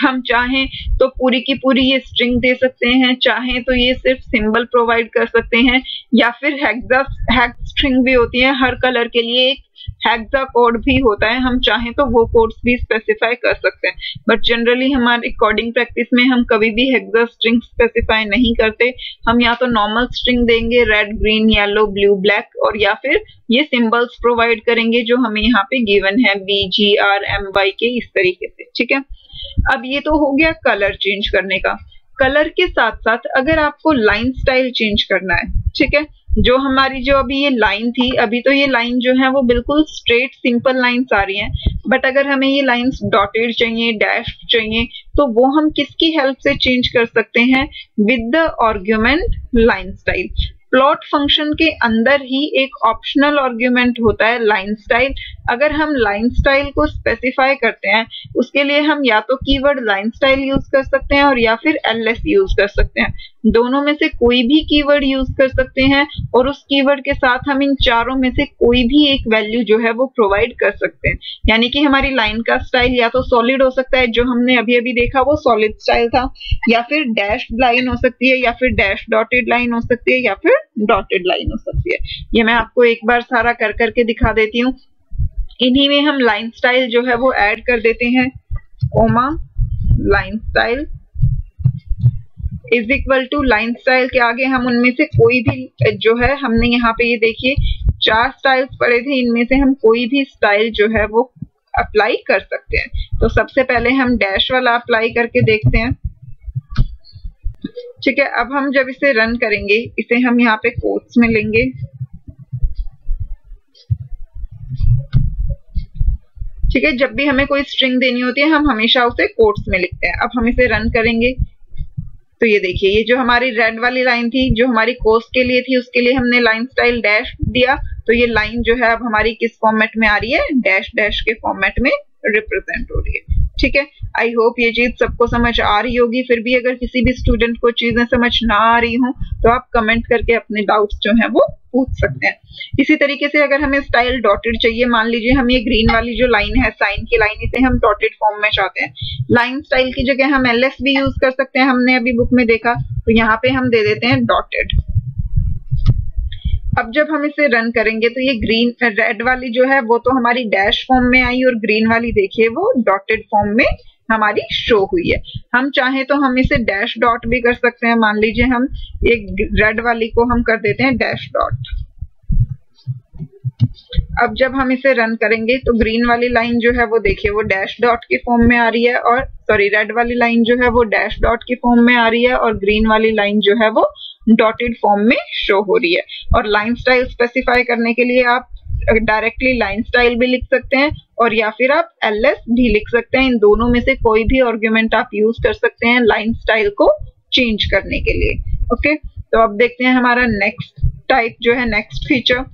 हम चाहें तो पूरी की पूरी ये स्ट्रिंग दे सकते हैं, चाहें तो ये सिर्फ सिंबल प्रोवाइड कर सकते हैं, या फिर हेक्सा हेक्स स्ट्रिंग भी होती है। हर कलर के लिए एक हेक्सा कोड भी होता है, हम चाहें तो वो कोड्स भी स्पेसिफाई कर सकते हैं, बट जनरली हमारे कोडिंग प्रैक्टिस में हम कभी भी हेक्सा स्ट्रिंग स्पेसिफाई नहीं करते। हम या तो नॉर्मल स्ट्रिंग देंगे red green yellow blue black, और या फिर ये सिंबल्स प्रोवाइड करेंगे जो हमें यहाँ पे गिवन है B G R M Y K, इस तरीके से। ठीक है, अब ये तो हो गया कलर चेंज करने का। कलर के साथ साथ अगर आपको लाइन स्टाइल चेंज करना है, ठीक है, जो हमारी जो अभी ये लाइन थी, अभी तो ये लाइन जो है वो बिल्कुल स्ट्रेट सिंपल लाइन्स आ रही हैं, बट अगर हमें ये लाइन्स डॉटेड चाहिए, डैश चाहिए, तो वो हम किसकी हेल्प से चेंज कर सकते हैं? With the argument line style. Plot function के अंदर ही एक ऑप्शनल आर्ग्यूमेंट होता है लाइन स्टाइल। अगर हम लाइन स्टाइल को स्पेसिफाई करते हैं, उसके लिए हम या तो कीवर्ड लाइन स्टाइल यूज कर सकते हैं और या फिर एलएस यूज कर सकते हैं। दोनों में से कोई भी कीवर्ड यूज कर सकते हैं और उस कीवर्ड के साथ हम इन चारों में से कोई भी एक वैल्यू जो है वो प्रोवाइड कर सकते हैं। यानी कि हमारी लाइन का स्टाइल या तो सॉलिड हो सकता है, जो हमने अभी अभी देखा वो सॉलिड स्टाइल था, या फिर डैश लाइन हो सकती है, या फिर डैश डॉटेड लाइन हो सकती है, या फिर डॉटेड लाइन हो सकती है। ये मैं आपको एक बार सारा कर करके दिखा देती हूँ। इन्हीं में हम लाइन स्टाइल जो है वो ऐड कर देते हैं, comma line style is equal to line style के आगे हम उनमें से कोई भी जो है, हमने यहाँ पे ये देखिए चार स्टाइल्स पड़े थे, इनमें से हम कोई भी स्टाइल जो है वो अप्लाई कर सकते हैं। तो सबसे पहले हम डैश वाला अप्लाई करके देखते हैं। ठीक है, अब हम जब इसे रन करेंगे, इसे हम यहाँ पे कोट्स में लेंगे, ठीक है, जब भी हमें कोई स्ट्रिंग देनी होती है हम हमेशा उसे कोट्स में लिखते हैं। अब हम इसे रन करेंगे तो ये देखिए, ये जो हमारी रेड वाली लाइन थी जो हमारी कोट्स के लिए थी, उसके लिए हमने लाइन स्टाइल डैश दिया, तो ये लाइन जो है अब हमारी किस फॉर्मेट में आ रही है? डैश डैश के फॉर्मेट में रिप्रेजेंट हो रही है। ठीक है, आई होप ये चीज सबको समझ आ रही होगी। फिर भी अगर किसी भी स्टूडेंट को चीजें समझ ना आ रही हो तो आप कमेंट करके अपने डाउट्स जो हैं वो पूछ सकते हैं। इसी तरीके से अगर हमें स्टाइल डॉटेड चाहिए, मान लीजिए हम ये ग्रीन वाली जो लाइन है साइन की लाइन, इसे हम डॉटेड फॉर्म में चाहते हैं, लाइन स्टाइल की जगह हम एल एस भी यूज कर सकते हैं, हमने अभी बुक में देखा, तो यहाँ पे हम दे देते हैं डॉटेड। अब जब हम इसे रन करेंगे तो ये ग्रीन रेड वाली जो है वो तो हमारी डैश फॉर्म में आई और ग्रीन वाली देखिए वो डॉटेड फॉर्म में हमारी शो हुई है। हम चाहे तो हम इसे डैश डॉट भी कर सकते हैं। मान लीजिए हम एक रेड वाली को हम कर देते हैं डैश डॉट। अब जब हम इसे रन करेंगे तो ग्रीन वाली लाइन जो है वो देखिए वो डैश डॉट के फॉर्म में आ रही है, और सॉरी रेड वाली लाइन जो है वो डैश डॉट के फॉर्म में आ रही है और ग्रीन वाली लाइन जो है वो डॉटेड फॉर्म में शो हो रही है। और लाइन स्टाइल स्पेसिफाई करने के लिए आप डायरेक्टली लाइन स्टाइल भी लिख सकते हैं और या फिर आप एल एस भी लिख सकते हैं। इन दोनों में से कोई भी आर्ग्यूमेंट आप यूज कर सकते हैं लाइन स्टाइल को चेंज करने के लिए। ओके, तो अब देखते हैं हमारा नेक्स्ट टाइप जो है, next feature,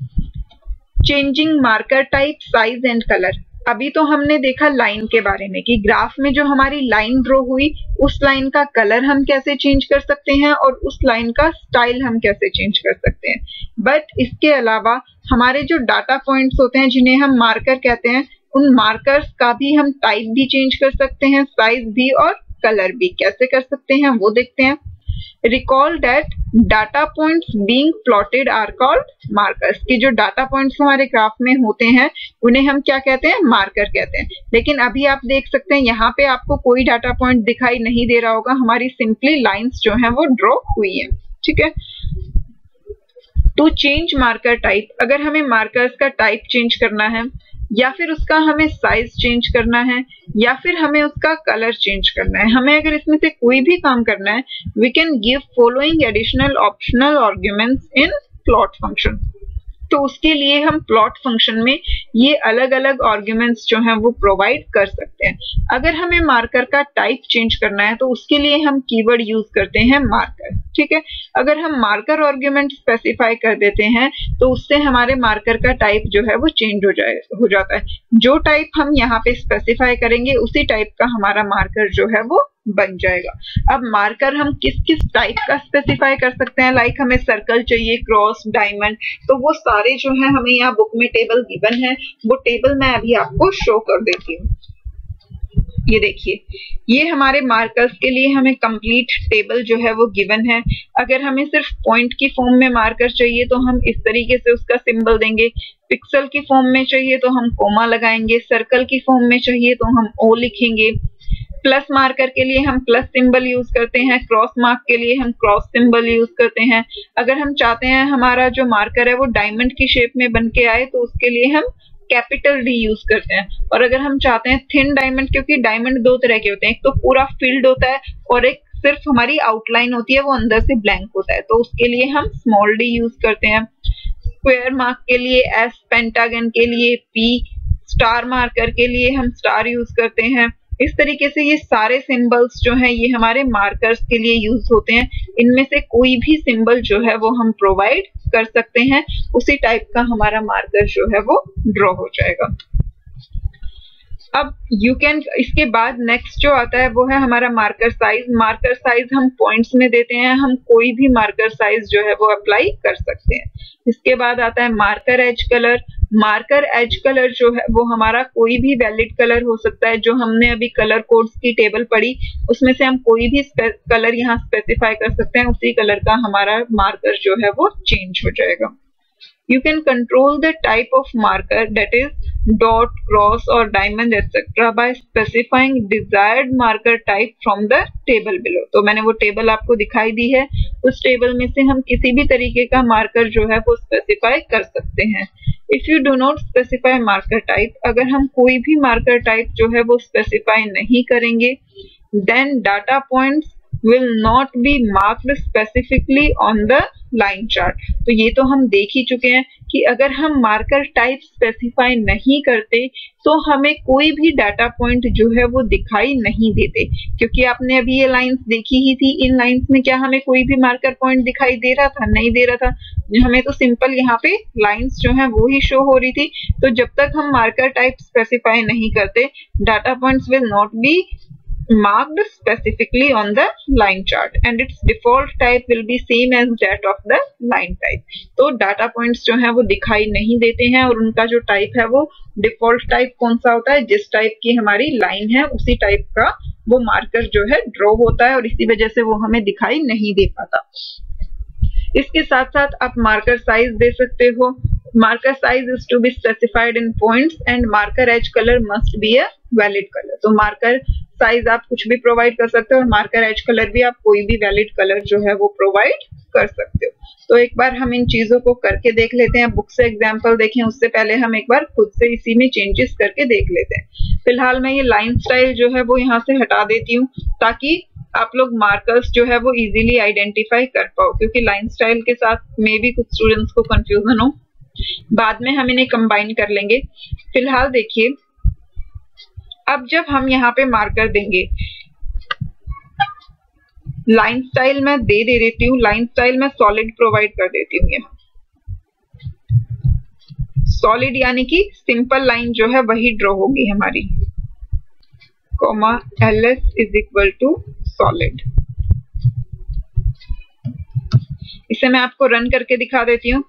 changing marker type size and colour. अभी तो हमने देखा लाइन के बारे में कि ग्राफ में जो हमारी लाइन ड्रॉ हुई उस लाइन का कलर हम कैसे चेंज कर सकते हैं और उस लाइन का स्टाइल हम कैसे चेंज कर सकते हैं। बट इसके अलावा हमारे जो डाटा पॉइंट्स होते हैं जिन्हें हम मार्कर कहते हैं, उन मार्कर्स का भी हम टाइप भी चेंज कर सकते हैं, साइज भी और कलर भी। कैसे कर सकते हैं वो देखते हैं। Recall that data points being plotted are called markers. कि जो डाटा पॉइंट्स हमारे ग्राफ में होते हैं उन्हें हम क्या कहते हैं? मार्कर कहते हैं। लेकिन अभी आप देख सकते हैं यहाँ पे आपको कोई डाटा पॉइंट दिखाई नहीं दे रहा होगा, हमारी सिंपली लाइंस जो हैं वो ड्रॉ हुई है। ठीक है, टू चेंज मार्कर टाइप, अगर हमें मार्कर्स का टाइप चेंज करना है या फिर उसका हमें साइज चेंज करना है या फिर हमें उसका कलर चेंज करना है, हमें अगर इसमें से कोई भी काम करना है, we can give following additional optional arguments in plot function. तो उसके लिए हम प्लॉट फंक्शन में ये अलग अलग आर्ग्यूमेंट्स जो हैं वो प्रोवाइड कर सकते हैं। अगर हमें मार्कर का टाइप चेंज करना है तो उसके लिए हम कीवर्ड यूज करते हैं मार्कर। ठीक है, अगर हम मार्कर आर्ग्यूमेंट स्पेसिफाई कर देते हैं तो उससे हमारे मार्कर का टाइप जो है वो चेंज हो जाए हो जाता है। जो टाइप हम यहाँ पे स्पेसिफाई करेंगे उसी टाइप का हमारा मार्कर जो है वो बन जाएगा। अब मार्कर हम किस किस टाइप का स्पेसिफाई कर सकते हैं, लाइक हमें सर्कल चाहिए, क्रॉस, डायमंड, तो वो सारे जो है हमें यहाँ बुक में टेबल गिवन है, वो टेबल मैं अभी आपको शो कर देती हूँ। ये देखिए, ये हमारे मार्कर्स के लिए हमें कंप्लीट टेबल जो है वो गिवन है। अगर हमें सिर्फ पॉइंट की फॉर्म में मार्कर चाहिए तो हम इस तरीके से उसका सिंबल देंगे, पिक्सल की फॉर्म में चाहिए तो हम कोमा लगाएंगे, सर्कल की फॉर्म में चाहिए तो हम ओ लिखेंगे, प्लस मार्कर के लिए हम प्लस सिंबल यूज करते हैं, क्रॉस मार्क के लिए हम क्रॉस सिंबल यूज करते हैं। अगर हम चाहते हैं हमारा जो मार्कर है वो डायमंड की शेप में बन के आए तो उसके लिए हम कैपिटल डी यूज करते हैं, और अगर हम चाहते हैं थिन डायमंड, क्योंकि डायमंड दो तरह के होते हैं, एक तो पूरा फील्ड होता है और एक सिर्फ हमारी आउटलाइन होती है वो अंदर से ब्लैंक होता है, तो उसके लिए हम स्मॉल डी यूज करते हैं। स्क्वायर मार्क के लिए एस, पेंटागन के लिए पी, स्टार मार्कर के लिए हम स्टार यूज करते हैं। इस तरीके से ये सारे सिंबल्स जो हैं ये हमारे मार्कर्स के लिए यूज होते हैं। इनमें से कोई भी सिंबल जो है वो हम प्रोवाइड कर सकते हैं, उसी टाइप का हमारा मार्कर जो है वो ड्रॉ हो जाएगा। अब यू कैन, इसके बाद नेक्स्ट जो आता है वो है हमारा मार्कर साइज। मार्कर साइज हम पॉइंट्स में देते हैं, हम कोई भी मार्कर साइज जो है वो अप्लाई कर सकते हैं। इसके बाद आता है marker edge colour. Marker edge colour जो है वो हमारा कोई भी वैलिड कलर हो सकता है, जो हमने अभी कलर कोड्स की टेबल पढ़ी उसमें से हम कोई भी कलर यहाँ स्पेसिफाई कर सकते हैं, उसी कलर का हमारा मार्कर जो है वो चेंज हो जाएगा। You can control the type of marker that is dot, cross और diamond etcetera by specifying desired marker type from the table below. तो मैंने वो टेबल आपको दिखाई दी है, उस टेबल में से हम किसी भी तरीके का मार्कर जो है वो स्पेसिफाई कर सकते हैं। If you do not specify marker type, अगर हम कोई भी मार्कर टाइप जो है वो स्पेसिफाई नहीं करेंगे, then data points will not be marked specifically on the line chart। तो ये तो हम देख ही चुके हैं कि अगर हम मार्कर टाइप स्पेसिफाई नहीं करते तो हमें कोई भी डाटा पॉइंट जो है वो दिखाई नहीं देते, क्योंकि आपने अभी ये लाइंस देखी ही थी। इन लाइंस में क्या हमें कोई भी मार्कर पॉइंट दिखाई दे रहा था? नहीं दे रहा था। हमें तो सिंपल यहाँ पे लाइंस जो है वो ही शो हो रही थी। तो जब तक हम मार्कर टाइप स्पेसिफाई नहीं करते, data points will not be marked specifically on the line chart and its default type will be same as that of the line type। तो डाटा पॉइंट्स जो है वो दिखाई नहीं देते हैं और उनका जो टाइप है वो डिफॉल्ट टाइप कौन सा होता है, जिस टाइप की हमारी लाइन है उसी टाइप का वो मार्कर जो है ड्रॉ होता है, और इसी वजह से वो हमें दिखाई नहीं दे पाता। इसके साथ साथ आप मार्कर साइज दे सकते हो। Marker size is to be specified in points and marker edge colour must be a valid colour. तो मार्कर साइज आप कुछ भी प्रोवाइड कर सकते हो और मार्कर एज कलर भी आप कोई भी वैलिड कलर जो है वो प्रोवाइड कर सकते हो। तो एक बार हम इन चीजों को करके देख लेते हैं, बुक से एग्जांपल देखें उससे पहले हम एक बार खुद से इसी में चेंजेस करके देख लेते हैं। फिलहाल मैं ये लाइन स्टाइल जो है वो यहाँ से हटा देती हूँ ताकि आप लोग मार्कर्स जो है वो इजीली आइडेंटिफाई कर पाओ, क्योंकि लाइन स्टाइल के साथ में भी कुछ स्टूडेंट्स को कंफ्यूजन हो। बाद में हम इन्हें कंबाइन कर लेंगे। फिलहाल देखिए, अब जब हम यहाँ पे मार्कर देंगे, लाइन स्टाइल मैं दे दे देती हूँ। लाइन स्टाइल मैं सॉलिड प्रोवाइड कर देती हूँ। यहाँ सॉलिड यानी कि सिंपल लाइन जो है वही ड्रॉ होगी हमारी। Comma L S is equal to solid. इसे मैं आपको रन करके दिखा देती हूँ।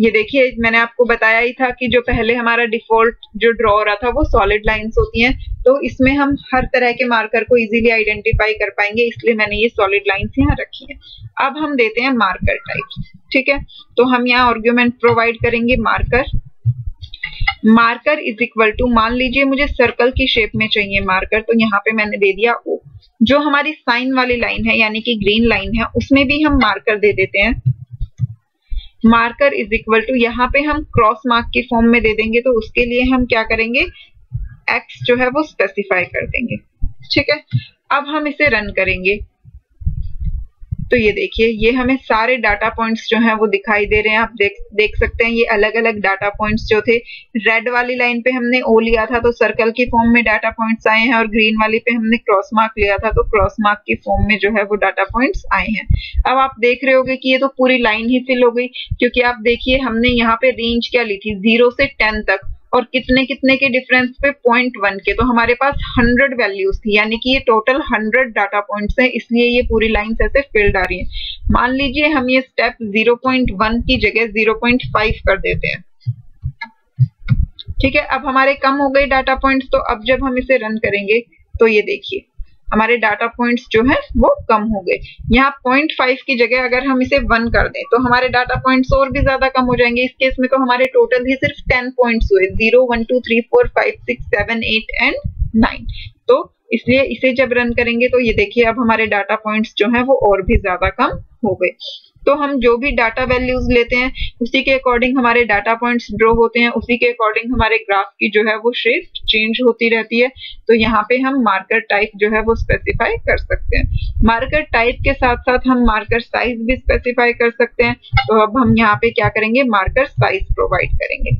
ये देखिए, मैंने आपको बताया ही था कि जो पहले हमारा डिफॉल्ट जो ड्रॉ हो रहा था वो सॉलिड लाइंस होती हैं, तो इसमें हम हर तरह के मार्कर को इजीली आइडेंटिफाई कर पाएंगे, इसलिए मैंने ये सॉलिड लाइंस यहाँ रखी है। अब हम देते हैं मार्कर टाइप, ठीक है। तो हम यहाँ आर्ग्यूमेंट प्रोवाइड करेंगे marker. Marker is equal to, मान लीजिए मुझे सर्कल की शेप में चाहिए मार्कर, तो यहाँ पे मैंने दे दिया ओ। जो हमारी साइन वाली लाइन है यानी कि ग्रीन लाइन है, उसमें भी हम मार्कर दे देते हैं। मार्कर इज इक्वल टू, यहाँ पे हम क्रॉस मार्क की फॉर्म में दे देंगे, तो उसके लिए हम क्या करेंगे, एक्स जो है वो स्पेसिफाई कर देंगे, ठीक है। अब हम इसे रन करेंगे तो ये देखिए, ये हमें सारे डाटा पॉइंट्स जो हैं वो दिखाई दे रहे हैं। आप देख देख सकते हैं ये अलग अलग डाटा पॉइंट्स जो थे। रेड वाली लाइन पे हमने ओ लिया था तो सर्कल की फॉर्म में डाटा पॉइंट्स आए हैं, और ग्रीन वाली पे हमने क्रॉस मार्क लिया था तो क्रॉस मार्क की फॉर्म में जो है वो डाटा पॉइंट्स आए हैं। अब आप देख रहे होगे कि ये तो पूरी लाइन ही फिल हो गई, क्योंकि आप देखिए हमने यहाँ पे रेंज क्या ली थी, जीरो से टेन तक, और कितने कितने के डिफरेंस पे, पॉइंट वन के। तो हमारे पास हंड्रेड वैल्यूज थी, यानी कि ये टोटल हंड्रेड डाटा पॉइंट्स हैं, इसलिए ये पूरी लाइन ऐसे फिल्ड आ रही है। मान लीजिए हम ये स्टेप जीरो पॉइंट वन की जगह जीरो पॉइंट फाइव कर देते हैं, ठीक है। अब हमारे कम हो गए डाटा पॉइंट्स, तो अब जब हम इसे रन करेंगे तो ये देखिए हमारे डाटा पॉइंट्स जो है वो कम हो गए। यहाँ पॉइंट फाइव की जगह अगर हम इसे वन कर दें तो हमारे डाटा पॉइंट्स और भी ज्यादा कम हो जाएंगे। इस केस में तो हमारे टोटल ही सिर्फ टेन पॉइंट्स हुए, zero one two three four five six seven eight and nine. तो इसलिए इसे जब रन करेंगे तो ये देखिए अब हमारे डाटा पॉइंट्स जो है वो और भी ज्यादा कम हो गए। तो हम जो भी डाटा वैल्यूज लेते हैं उसी के अकॉर्डिंग हमारे डाटा पॉइंट्स ड्रॉ होते हैं, उसी के अकॉर्डिंग हमारे ग्राफ की जो है वो शेप चेंज होती रहती है। तो यहाँ पे हम मार्कर टाइप जो है वो स्पेसिफाई कर सकते हैं। मार्कर टाइप के साथ साथ हम मार्कर साइज भी स्पेसिफाई कर सकते हैं। तो अब हम यहाँ पे क्या करेंगे, मार्कर साइज प्रोवाइड करेंगे।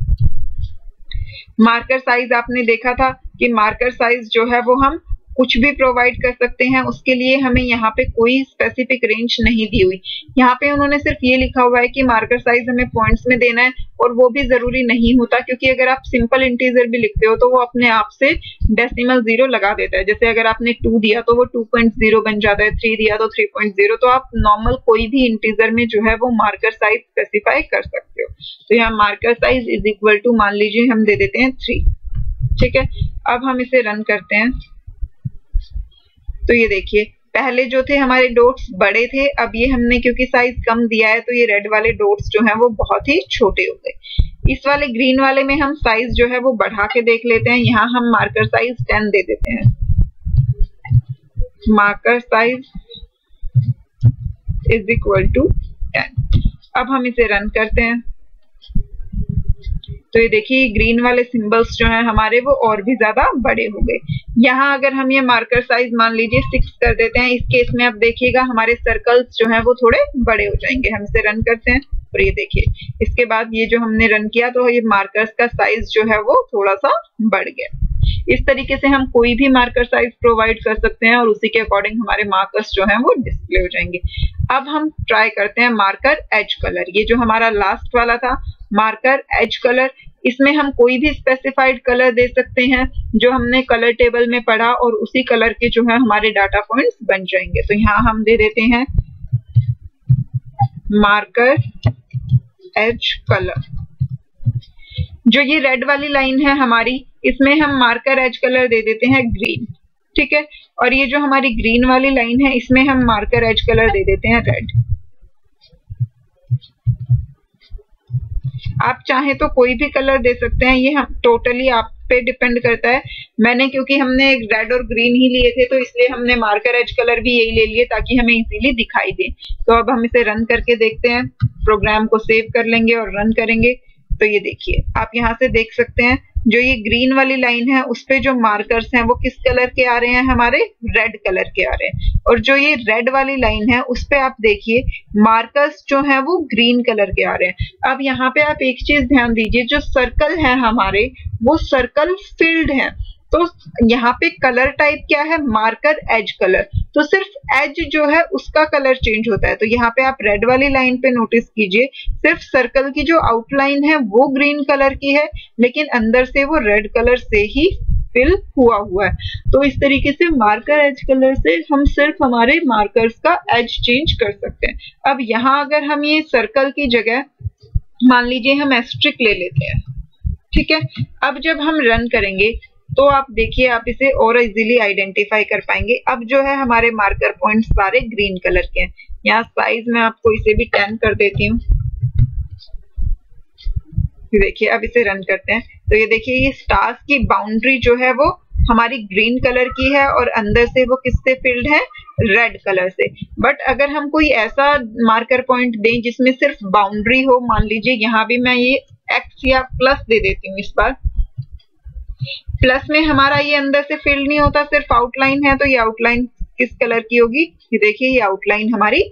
मार्कर साइज आपने देखा था कि मार्कर साइज जो है वो हम कुछ भी प्रोवाइड कर सकते हैं, उसके लिए हमें यहाँ पे कोई स्पेसिफिक रेंज नहीं दी हुई। यहाँ पे उन्होंने सिर्फ ये लिखा हुआ है कि मार्कर साइज हमें पॉइंट्स में देना है, और वो भी जरूरी नहीं होता क्योंकि अगर आप सिंपल इंटीजर भी लिखते हो तो वो अपने आप से डेसिमल जीरो लगा देता है। जैसे अगर आपने टू दिया तो वो टू पॉइंट जीरो बन जाता है, थ्री दिया तो थ्री पॉइंट जीरो। तो आप नॉर्मल कोई भी इंटीजर में जो है वो मार्कर साइज स्पेसिफाई कर सकते हो। तो यहाँ marker size is equal to मान लीजिए हम दे देते हैं थ्री। ठीक है, अब हम इसे रन करते हैं तो ये देखिए पहले जो थे हमारे डॉट्स बड़े थे, अब ये हमने क्योंकि साइज कम दिया है तो ये रेड वाले डॉट्स जो हैं वो बहुत ही छोटे हो गए। इस वाले ग्रीन वाले में हम साइज जो है वो बढ़ा के देख लेते हैं। यहाँ हम मार्कर साइज टेन दे देते हैं। Marker size is equal to ten. अब हम इसे रन करते हैं तो ये देखिए ग्रीन वाले सिंबल्स जो हैं हमारे वो और भी ज्यादा बड़े हो गए। यहाँ अगर हम ये मार्कर साइज मान लीजिए सिक्स कर देते हैं, इस केस में आप देखिएगा हमारे सर्कल्स जो हैं वो थोड़े बड़े हो जाएंगे। हम इसे रन करते हैं और ये देखिए इसके बाद ये जो हमने रन किया तो ये मार्कर्स का साइज जो है वो थोड़ा सा बढ़ गया। इस तरीके से हम कोई भी मार्कर साइज प्रोवाइड कर सकते हैं और उसी के अकॉर्डिंग हमारे मार्कर्स जो हैं वो डिस्प्ले हो जाएंगे। अब हम ट्राई करते हैं मार्कर एज कलर। ये जो हमारा लास्ट वाला था मार्कर एज कलर, इसमें हम कोई भी स्पेसिफाइड कलर दे सकते हैं जो हमने कलर टेबल में पढ़ा और उसी कलर के जो है हमारे डाटा पॉइंट्स बन जाएंगे। तो यहाँ हम दे देते हैं मार्कर एज कलर। जो ये रेड वाली लाइन है हमारी, इसमें हम मार्कर एज कलर दे देते हैं ग्रीन। ठीक है, और ये जो हमारी ग्रीन वाली लाइन है इसमें हम मार्कर एज कलर दे देते हैं रेड। आप चाहे तो कोई भी कलर दे सकते हैं, ये हम टोटली आप पे डिपेंड करता है। मैंने क्योंकि हमने रेड और ग्रीन ही लिए थे तो इसलिए हमने मार्कर एज कलर भी यही ले लिए ताकि हमें इजीली दिखाई दे। तो अब हम इसे रन करके देखते हैं, प्रोग्राम को सेव कर लेंगे और रन करेंगे तो ये देखिए आप यहाँ से देख सकते हैं जो ये ग्रीन वाली लाइन है उसपे जो मार्कर्स हैं वो किस कलर के आ रहे हैं, हमारे रेड कलर के आ रहे हैं। और जो ये रेड वाली लाइन है उसपे आप देखिए मार्कर्स जो हैं वो ग्रीन कलर के आ रहे हैं। अब यहाँ पे आप एक चीज ध्यान दीजिए, जो सर्कल है हमारे वो सर्कल फिल्ड है तो यहाँ पे कलर टाइप क्या है, मार्कर एज कलर। तो सिर्फ एज जो है उसका कलर चेंज होता है। तो यहाँ पे आप रेड वाली लाइन पे नोटिस कीजिए सिर्फ सर्कल की जो आउटलाइन है वो ग्रीन कलर की है लेकिन अंदर से वो रेड कलर से ही फिल हुआ हुआ है। तो इस तरीके से मार्कर एज कलर से हम सिर्फ हमारे मार्कर्स का एज चेंज कर सकते हैं। अब यहाँ अगर हम ये सर्कल की जगह मान लीजिए हम एस्ट्रिक ले लेते हैं। ठीक है, अब जब हम रन करेंगे तो आप देखिए आप इसे और इजीली आइडेंटिफाई कर पाएंगे। अब जो है हमारे मार्कर पॉइंट्स सारे ग्रीन कलर के हैं। यहाँ साइज में आपको इसे भी टेन कर देती हूँ। देखिए अब इसे रन करते हैं तो ये देखिए ये स्टार्स की बाउंड्री जो है वो हमारी ग्रीन कलर की है और अंदर से वो किससे फिल्ड है, रेड कलर से। बट अगर हम कोई ऐसा मार्कर पॉइंट दें जिसमें सिर्फ बाउंड्री हो, मान लीजिए यहाँ भी मैं ये एक्स या प्लस दे देती हूँ। इस बार प्लस में हमारा ये अंदर से फील्ड नहीं होता, सिर्फ आउटलाइन है। तो ये आउटलाइन किस कलर की होगी, ये देखिए ये आउटलाइन हमारी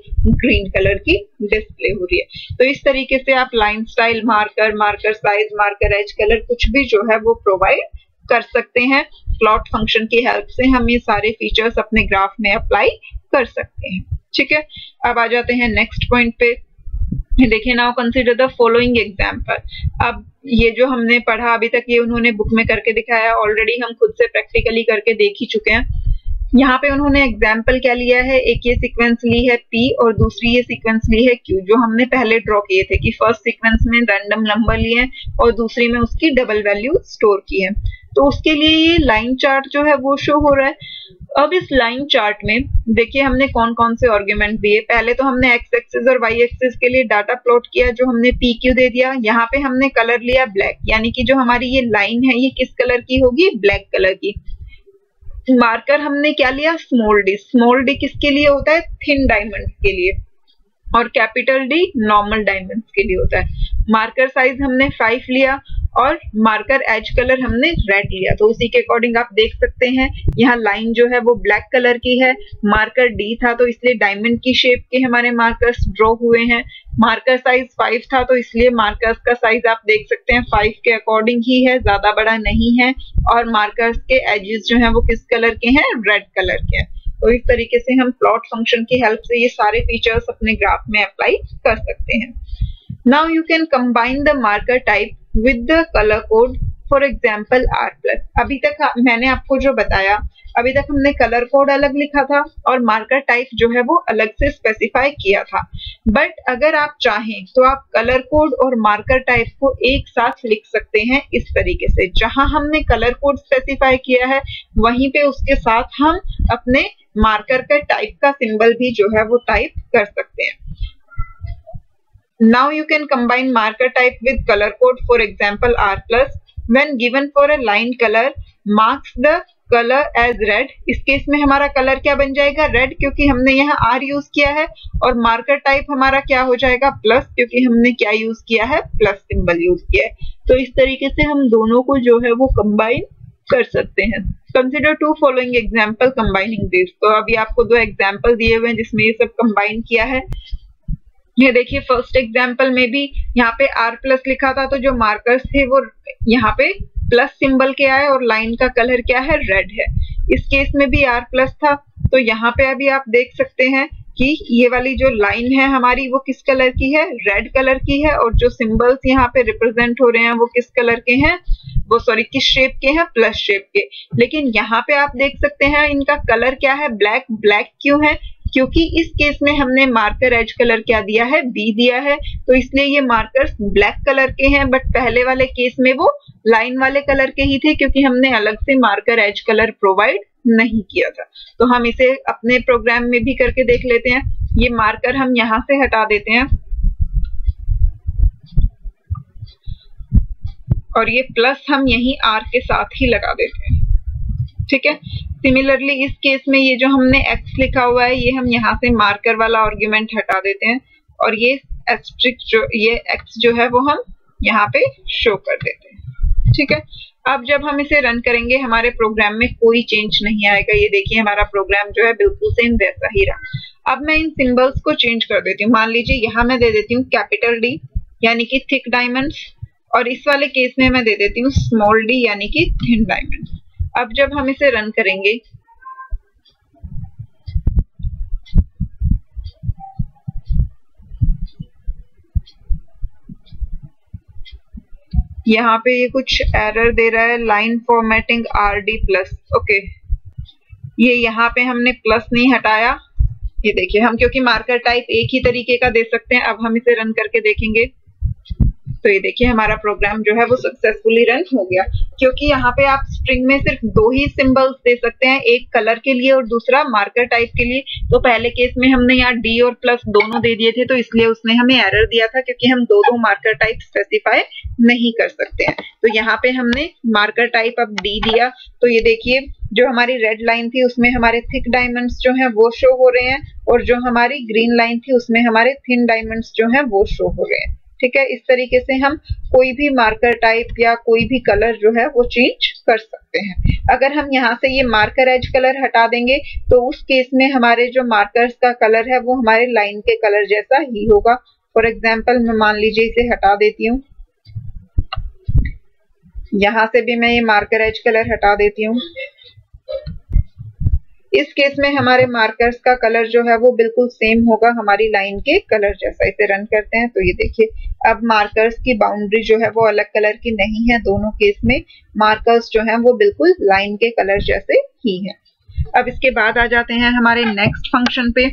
ग्रीन कलर की डिस्प्ले हो रही है। तो इस तरीके से आप line style, marker, marker size, marker edge colour कुछ भी जो है वो प्रोवाइड कर सकते हैं। प्लॉट फंक्शन की हेल्प से हम ये सारे फीचर्स अपने ग्राफ में अप्लाई कर सकते हैं। ठीक है, अब आ जाते हैं नेक्स्ट पॉइंट पे। देखिए now consider the following example. अब ये जो हमने पढ़ा अभी तक ये उन्होंने बुक में करके दिखाया, ऑलरेडी हम खुद से प्रैक्टिकली करके देख ही चुके हैं। यहाँ पे उन्होंने एग्जाम्पल क्या लिया है, एक ये सीक्वेंस ली है पी और दूसरी ये सीक्वेंस ली है क्यू जो हमने पहले ड्रॉ किए थे कि फर्स्ट सीक्वेंस में रैंडम नंबर लिए हैं और दूसरी में उसकी डबल वैल्यू स्टोर की है। तो उसके लिए ये लाइन चार्ट जो है वो शो हो रहा है। अब इस लाइन चार्ट में देखिए हमने कौन कौन से आर्ग्यूमेंट दिए। पहले तो हमने एक्स एक्सिस और वाई एक्सिस के लिए डाटा प्लॉट किया जो हमने पी क्यू दे दिया। यहाँ पे हमने कलर लिया ब्लैक, यानी कि जो हमारी ये लाइन है ये किस कलर की होगी, ब्लैक कलर की। मार्कर हमने क्या लिया, स्मॉल डी। स्मॉल डी किसके लिए होता है, थिन डायमंड्स के लिए, और कैपिटल डी नॉर्मल डायमंड्स के लिए होता है। मार्कर साइज हमने फाइव लिया और मार्कर एज कलर हमने रेड लिया। तो उसी के अकॉर्डिंग आप देख सकते हैं यहाँ लाइन जो है वो ब्लैक कलर की है, मार्कर डी था तो इसलिए डायमंड की शेप के हमारे मार्कर्स ड्रॉ हुए हैं। मार्कर साइज फाइव था तो इसलिए मार्कर्स का साइज आप देख सकते हैं फाइव के अकॉर्डिंग ही है, ज्यादा बड़ा नहीं है। और मार्कर्स के एजेस जो है वो किस कलर के हैं, रेड कलर के हैं। तो इस तरीके से हम प्लॉट फंक्शन की हेल्प से ये सारे फीचर्स अपने ग्राफ में अप्लाई कर सकते हैं। Now you can combine the marker type With the color code, for example R plus। अभी तक मैंने आपको जो बताया, अभी तक हमने कलर कोड अलग लिखा था और मार्कर टाइप जो है वो अलग से स्पेसिफाई किया था। बट अगर आप चाहें तो आप कलर कोड और मार्कर टाइप को एक साथ लिख सकते हैं इस तरीके से। जहां हमने कलर कोड स्पेसिफाई किया है वहीं पे उसके साथ हम अपने मार्कर का टाइप का सिंबल भी जो है वो टाइप कर सकते हैं। Now you can combine marker type with color code, for example R plus। When given for a line color, marks the color as red। इस केस में हमारा कलर क्या बन जाएगा, रेड, क्योंकि हमने यहाँ R यूज किया है। और मार्कर टाइप हमारा क्या हो जाएगा, प्लस, क्योंकि हमने क्या यूज किया है, प्लस सिंबल यूज किया है। तो इस तरीके से हम दोनों को जो है वो कंबाइन कर सकते हैं। Consider to following example combining this. तो अभी आपको दो एग्जाम्पल दिए हुए हैं जिसमें ये सब कंबाइन किया है। ये देखिए फर्स्ट एग्जाम्पल में भी यहाँ पे R प्लस लिखा था तो जो मार्कर्स थे वो यहाँ पे प्लस सिंबल के आए और लाइन का कलर क्या है, रेड है। इस केस में भी R प्लस था तो यहाँ पे अभी आप देख सकते हैं कि ये वाली जो लाइन है हमारी वो किस कलर की है, रेड कलर की है। और जो सिंबल्स यहाँ पे रिप्रेजेंट हो रहे हैं वो किस कलर के हैं, वो सॉरी किस शेप के हैं, प्लस शेप के। लेकिन यहाँ पे आप देख सकते हैं इनका कलर क्या है, ब्लैक। ब्लैक क्यों है, क्योंकि इस केस में हमने मार्कर एज कलर क्या दिया है, बी दिया है, तो इसलिए ये मार्कर्स ब्लैक कलर के हैं। बट पहले वाले केस में वो लाइन वाले कलर के ही थे क्योंकि हमने अलग से मार्कर एज कलर प्रोवाइड नहीं किया था। तो हम इसे अपने प्रोग्राम में भी करके देख लेते हैं। ये मार्कर हम यहाँ से हटा देते हैं और ये प्लस हम यहीं आर के साथ ही लगा देते हैं, ठीक है। सिमिलरली इस केस में ये जो हमने एक्स लिखा हुआ है ये हम यहाँ से मार्कर वाला आर्ग्यूमेंट हटा देते हैं और ये एस्ट्रिक जो ये एक्स जो है वो हम यहाँ पे शो कर देते हैं, ठीक है। अब जब हम इसे रन करेंगे हमारे प्रोग्राम में कोई चेंज नहीं आएगा। ये देखिए हमारा प्रोग्राम जो है बिल्कुल सेम वैसा ही रहा। अब मैं इन सिंबल्स को चेंज कर देती हूँ। मान लीजिए यहाँ मैं दे देती हूँ कैपिटल डी यानी कि थिक डायमंड्स, और इस वाले केस में मैं दे देती हूँ स्मॉल डी यानी कि थिन डायमंड्स। अब जब हम इसे रन करेंगे यहाँ पे ये कुछ एरर दे रहा है, line formatting R D plus. Okay, ये यहाँ पे हमने प्लस नहीं हटाया। ये देखिए हम क्योंकि मार्कर टाइप एक ही तरीके का दे सकते हैं। अब हम इसे रन करके देखेंगे तो ये देखिए हमारा प्रोग्राम जो है वो सक्सेसफुली रन हो गया, क्योंकि यहाँ पे आप स्ट्रिंग में सिर्फ दो ही सिंबल्स दे सकते हैं, एक कलर के लिए और दूसरा मार्कर टाइप के लिए। तो पहले केस में हमने यहाँ डी और प्लस दोनों दे दिए थे तो इसलिए उसने हमें एरर दिया था क्योंकि हम दो दो मार्कर टाइप स्पेसिफाई नहीं कर सकते हैं। तो यहाँ पे हमने मार्कर टाइप अब डी दिया तो ये देखिए जो हमारी रेड लाइन थी उसमें हमारे थिक डायमंड्स जो हैं वो शो हो रहे हैं और जो हमारी ग्रीन लाइन थी उसमें हमारे थिन डायमंड्स जो हैं वो शो हो रहे हैं, ठीक है। इस तरीके से हम कोई भी मार्कर टाइप या कोई भी कलर जो है वो चेंज कर सकते हैं। अगर हम यहाँ से ये मार्कर एज कलर हटा देंगे तो उस केस में हमारे जो मार्कर्स का कलर है वो हमारे लाइन के कलर जैसा ही होगा। फॉर एग्जाम्पल मैं मान लीजिए इसे हटा देती हूँ, यहाँ से भी मैं ये मार्कर एज कलर हटा देती हूँ। इस केस में हमारे मार्कर्स का कलर जो है वो बिल्कुल सेम होगा हमारी लाइन के कलर जैसा। इसे रन करते हैं तो ये देखिए अब मार्कर्स की बाउंड्री जो है वो अलग कलर की नहीं है। दोनों केस में मार्कर्स जो हैं वो बिल्कुल लाइन के कलर जैसे ही हैं। अब इसके बाद आ जाते हैं हमारे नेक्स्ट फंक्शन पे।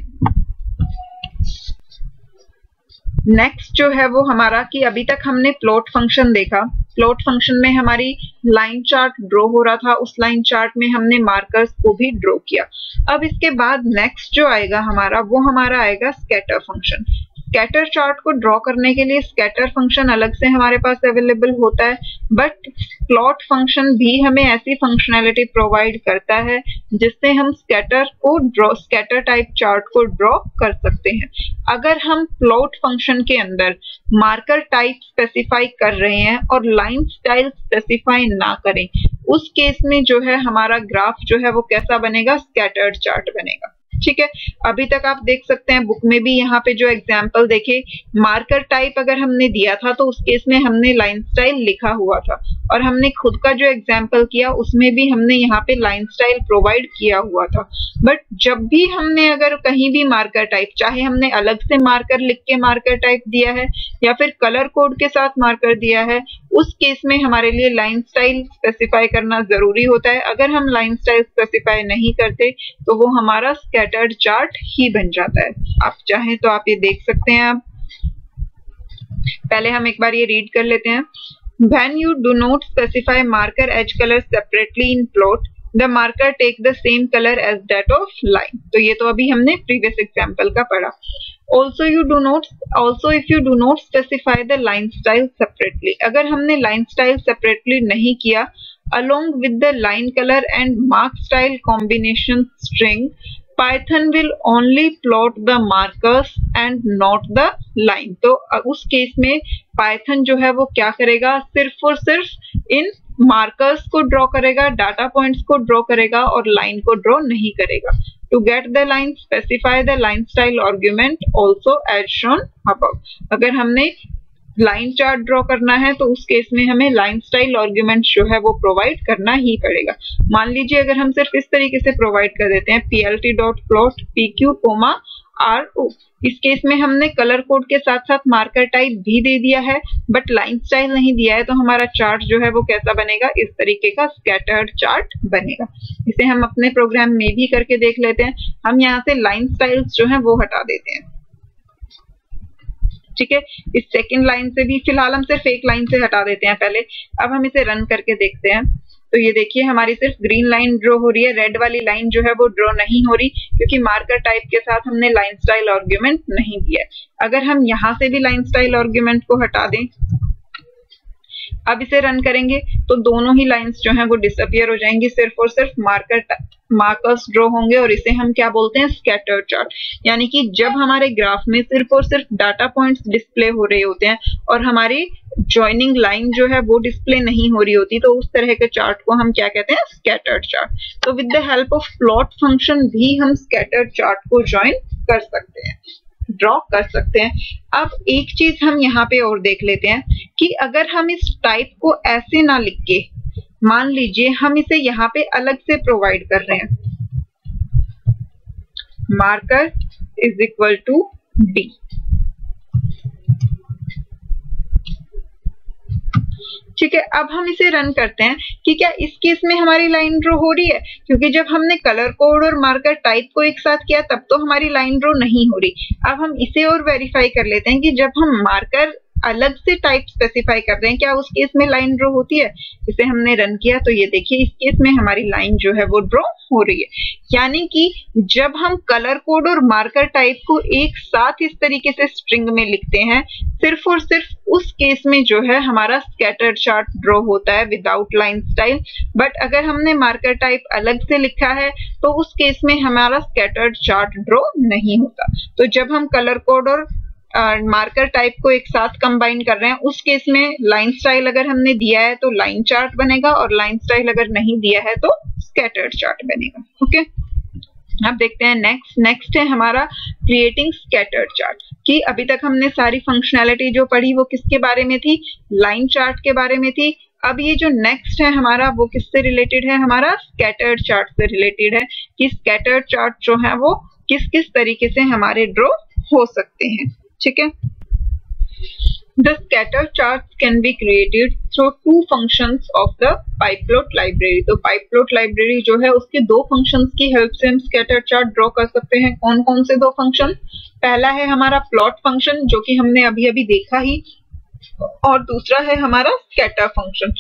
नेक्स्ट जो है वो हमारा कि अभी तक हमने प्लॉट फंक्शन देखा। प्लॉट फंक्शन में हमारी लाइन चार्ट ड्रॉ हो रहा था, उस लाइन चार्ट में हमने मार्कर्स को भी ड्रॉ किया। अब इसके बाद नेक्स्ट जो आएगा हमारा, वो हमारा आएगा स्कैटर फंक्शन। स्कैटर चार्ट को ड्रॉ करने के लिए स्कैटर फंक्शन अलग से हमारे पास अवेलेबल होता है, बट प्लॉट फंक्शन भी हमें ऐसी फंक्शनैलिटी प्रोवाइड करता है जिससे हम स्कैटर को ड्रॉ स्कैटर टाइप चार्ट को ड्रॉ कर सकते हैं। अगर हम प्लॉट फंक्शन के अंदर मार्कर टाइप स्पेसिफाई कर रहे हैं और लाइन स्टाइल स्पेसिफाई ना करें, उस केस में जो है हमारा ग्राफ जो है वो कैसा बनेगा, स्कैटर्ड चार्ट बनेगा। ठीक है, अभी तक आप देख सकते हैं बुक में भी यहाँ पे जो एग्जाम्पल देखे, मार्कर टाइप अगर हमने दिया था तो उस केस में हमने लाइन स्टाइल लिखा हुआ था, और हमने खुद का जो एग्जाम्पल किया उसमें भी हमने यहाँ पे लाइन स्टाइल प्रोवाइड किया हुआ था। बट जब भी हमने अगर कहीं भी मार्कर टाइप, चाहे हमने अलग से मार्कर लिख के मार्कर टाइप दिया है या फिर कलर कोड के साथ मार्कर दिया है, उस केस में हमारे लिए लाइन स्टाइल स्पेसिफाई करना जरूरी होता है। अगर हम लाइन स्टाइल स्पेसिफाई नहीं करते तो वो हमारा स्कैटर्ड चार्ट ही बन जाता है। आप चाहें तो आप ये देख सकते हैं। आप पहले हम एक बार ये रीड कर लेते हैं। When you do not specify marker edge color separately in plot, the marker take the same color as that of line. तो ये तो अभी हमने previous example का पढ़ा। Also you do not, also if you do not specify the line style separately, अगर हमने line style separately नहीं किया, along with the line color and mark style combination string, Python will only plot the markers and not the line. तो उस केस में Python जो है वो क्या करेगा, सिर्फ और सिर्फ इन मार्कर्स को ड्रॉ करेगा, डाटा पॉइंट्स को ड्रॉ करेगा और लाइन को ड्रॉ नहीं करेगा। To get the line, specify the line style argument also as shown above. अगर हमने लाइन चार्ट ड्रॉ करना है तो उस केस में हमें लाइन स्टाइल आर्ग्यूमेंट जो है वो प्रोवाइड करना ही पड़ेगा। मान लीजिए अगर हम सिर्फ इस तरीके से प्रोवाइड कर देते हैं PLT dot plot P Q comma R O, इस केस में हमने कलर कोड के साथ साथ मार्कर टाइप भी दे दिया है बट लाइन स्टाइल नहीं दिया है, तो हमारा चार्ट जो है वो कैसा बनेगा, इस तरीके का स्कैटर्ड चार्ट बनेगा। इसे हम अपने प्रोग्राम में भी करके देख लेते हैं। हम यहाँ से लाइन स्टाइल्स जो है वो हटा देते हैं। ठीक है, इस सेकेंड लाइन से भी फिलहाल हम सिर्फ एक लाइन से हटा देते हैं पहले। अब हम इसे रन करके देखते हैं तो ये देखिए हमारी सिर्फ ग्रीन लाइन ड्रॉ हो रही है, रेड वाली लाइन जो है वो ड्रॉ नहीं हो रही क्योंकि मार्कर टाइप के साथ हमने लाइन स्टाइल आर्ग्यूमेंट नहीं दिया है। अगर हम यहाँ से भी लाइन स्टाइल आर्ग्यूमेंट को हटा दें, अब इसे रन करेंगे तो दोनों ही लाइंस जो हैं वो डिसअपियर हो जाएंगी, सिर्फ और सिर्फ मार्कर मार्कर्स ड्रॉ होंगे, और इसे हम क्या बोलते हैं, स्कैटर चार्ट। यानी कि जब हमारे ग्राफ में सिर्फ और सिर्फ डाटा पॉइंट्स डिस्प्ले हो रहे होते हैं और हमारी ज्वाइनिंग लाइन जो है वो डिस्प्ले नहीं हो रही होती, तो उस तरह के चार्ट को हम क्या कहते हैं, स्कैटर्ड चार्ट। तो with the help of plot function भी हम स्कैटर्ड चार्ट को ज्वाइन कर सकते हैं, ड्रॉ कर सकते हैं। अब एक चीज हम यहाँ पे और देख लेते हैं कि अगर हम इस टाइप को ऐसे ना लिख के, मान लीजिए हम इसे यहाँ पे अलग से प्रोवाइड कर रहे हैं, marker is equal to B, ठीक है। अब हम इसे रन करते हैं कि क्या इस केस में हमारी लाइन ड्रॉ हो रही है, क्योंकि जब हमने कलर कोड और मार्कर टाइप को एक साथ किया तब तो हमारी लाइन ड्रॉ नहीं हो रही। अब हम इसे और वेरीफाई कर लेते हैं कि जब हम मार्कर अलग से टाइप स्पेसिफाई कर रहे हैं क्या उस केस में लाइन ड्रॉ होती है। इसे हमने रन किया तो ये देखिए इस केस में हमारी लाइन जो है वो ड्रॉ हो रही है। यानी कि जब हम कलर कोड और मार्कर टाइप को एक साथ इस तरीके से स्ट्रिंग में लिखते हैं, सिर्फ और सिर्फ उस केस में जो है हमारा स्कैटर्ड चार्ट ड्रॉ होता है विदाउट लाइन स्टाइल। बट अगर हमने मार्कर टाइप अलग से लिखा है तो उस केस में हमारा स्कैटर्ड चार्ट ड्रॉ नहीं होता। तो जब हम कलर कोड और मार्कर uh, टाइप को एक साथ कंबाइन कर रहे हैं, उस केस में लाइन स्टाइल अगर हमने दिया है तो लाइन चार्ट बनेगा, और लाइन स्टाइल अगर नहीं दिया है तो स्कैटर्ड चार्ट बनेगा। Okay okay? अब देखते हैं नेक्स्ट। नेक्स्ट है हमारा क्रिएटिंग स्कैटर्ड चार्ट, कि अभी तक हमने सारी फंक्शनैलिटी जो पढ़ी वो किसके बारे में थी, लाइन चार्ट के बारे में थी। अब ये जो नेक्स्ट है हमारा वो किससे रिलेटेड है, हमारा स्कैटर्ड चार्ट से रिलेटेड है, कि स्कैटर्ड चार्ट जो है वो किस किस तरीके से हमारे ड्रॉ हो सकते हैं। ठीक है, the scatter charts can be created through two functions of the pyplot library. तो pyplot library जो है उसके दो functions की help से हम scatter chart draw कर सकते हैं। कौन कौन से दो function? पहला है हमारा plot function जो कि हमने अभी अभी देखा ही, और दूसरा है हमारा scatter function।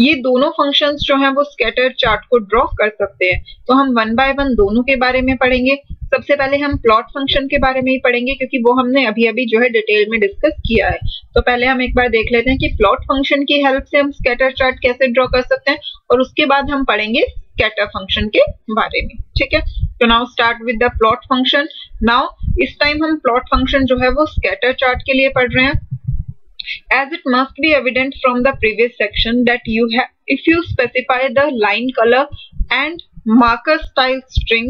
ये दोनों फंक्शंस जो हैं वो स्कैटर चार्ट को ड्रॉ कर सकते हैं। तो हम वन बाय वन दोनों के बारे में पढ़ेंगे। सबसे पहले हम प्लॉट फंक्शन के बारे में ही पढ़ेंगे क्योंकि वो हमने अभी अभी जो है डिटेल में डिस्कस किया है। तो पहले हम एक बार देख लेते हैं कि प्लॉट फंक्शन की हेल्प से हम स्कैटर चार्ट कैसे ड्रॉ कर सकते हैं और उसके बाद हम पढ़ेंगे स्कैटर फंक्शन के बारे में। ठीक है, तो now start with the plot function. Now इस टाइम हम प्लॉट फंक्शन जो है वो स्कैटर चार्ट के लिए पढ़ रहे हैं। As it must be evident from the previous section that you have, if you specify the line color and marker style string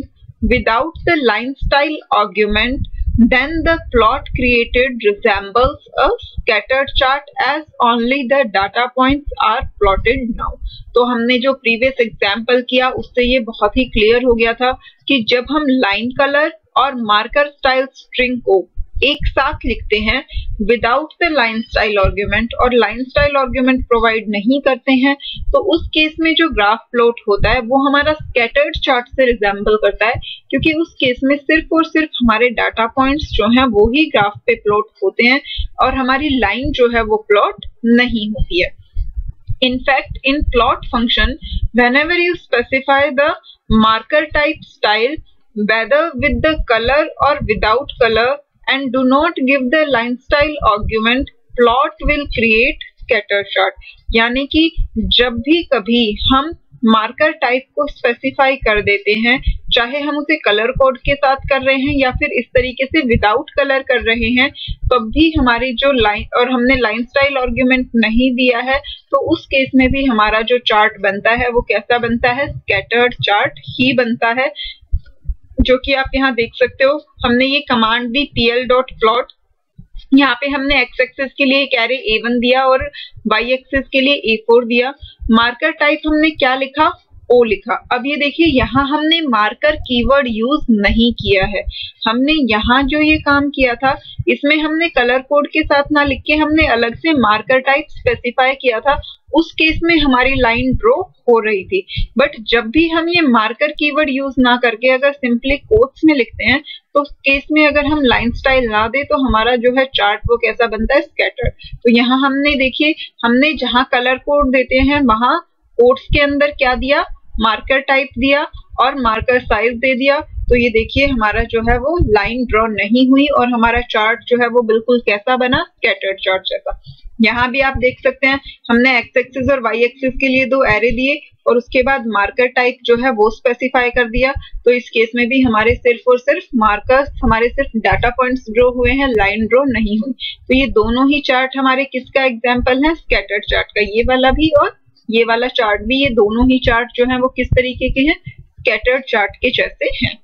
without the line style argument, then the plot created resembles a scatter chart as only the data points are plotted now. तो हमने जो previous example किया उससे ये बहुत ही clear हो गया था कि जब हम line color और marker style string को एक साथ लिखते हैं without the line style argument और लाइन स्टाइल आर्ग्यूमेंट प्रोवाइड नहीं करते हैं, तो उस केस में जो ग्राफ प्लॉट होता है वो हमारा स्कैटर्ड चार्ट से रिजेंबल करता है क्योंकि उस केस में सिर्फ और सिर्फ हमारे डाटा पॉइंट्स जो हैं वो ही ग्राफ पे प्लॉट होते हैं और हमारी लाइन जो है वो प्लॉट नहीं होती है। In fact in plot function whenever you specify the marker type style whether with the colour और without colour and do not give the line style argument, plot will create scatter chart. यानी कि जब भी कभी हम मार्कर टाइप को स्पेसिफाई कर देते हैं, चाहे हम उसे कलर कोड के साथ कर रहे हैं या फिर इस तरीके से विदाउट कलर कर रहे हैं, तब भी हमारी जो लाइन और हमने लाइन स्टाइल आर्ग्यूमेंट नहीं दिया है तो उस केस में भी हमारा जो चार्ट बनता है वो कैसा बनता है, स्कैटर्ड चार्ट ही बनता है, जो कि आप यहाँ देख सकते हो। हमने ये कमांड दी pl डॉट प्लॉट। यहाँ पे हमने एक्स एक्सिस के लिए एक एरे ए वन दिया और वाई एक्सिस के लिए ए फोर दिया। मार्कर टाइप हमने क्या लिखा, ओ लिखा। अब ये देखिए यहाँ हमने मार्कर कीवर्ड यूज नहीं किया है। हमने यहाँ जो ये काम किया था इसमें हमने कलर कोड के साथ ना लिख के हमने अलग से मार्कर टाइप स्पेसिफाई किया था, उस केस में हमारी लाइन ड्रॉ हो रही थी। बट जब भी हम ये मार्कर कीवर्ड यूज ना करके अगर सिंपली कोट्स में लिखते हैं तो केस में अगर हम लाइन स्टाइल ना दे तो हमारा जो है चार्ट वो कैसा बनता है, स्कैटर। तो यहाँ हमने देखिए हमने जहाँ कलर कोड देते हैं वहां कोट्स के अंदर क्या दिया, मार्कर टाइप दिया और मार्कर साइज दे दिया। तो ये देखिए हमारा जो है वो लाइन ड्रॉ नहीं हुई और हमारा चार्ट जो है वो बिल्कुल कैसा बना, स्कैटर्ड चार्ट जैसा। यहाँ भी आप देख सकते हैं हमने एक्स एक्सिस और वाई एक्सिस के लिए दो एरे दिए और उसके बाद मार्कर टाइप जो है वो स्पेसिफाई कर दिया। तो इस केस में भी हमारे सिर्फ और सिर्फ मार्कर्स, हमारे सिर्फ डाटा पॉइंट्स ड्रॉ हुए हैं, लाइन ड्रॉ नहीं हुई। तो ये दोनों ही चार्ट हमारे किसका एग्जाम्पल है, स्कैटर्ड चार्ट का। ये वाला भी और ये वाला चार्ट भी, ये दोनों ही चार्ट जो है वो किस तरीके के हैं, स्कैटर्ड चार्ट के जैसे हैं।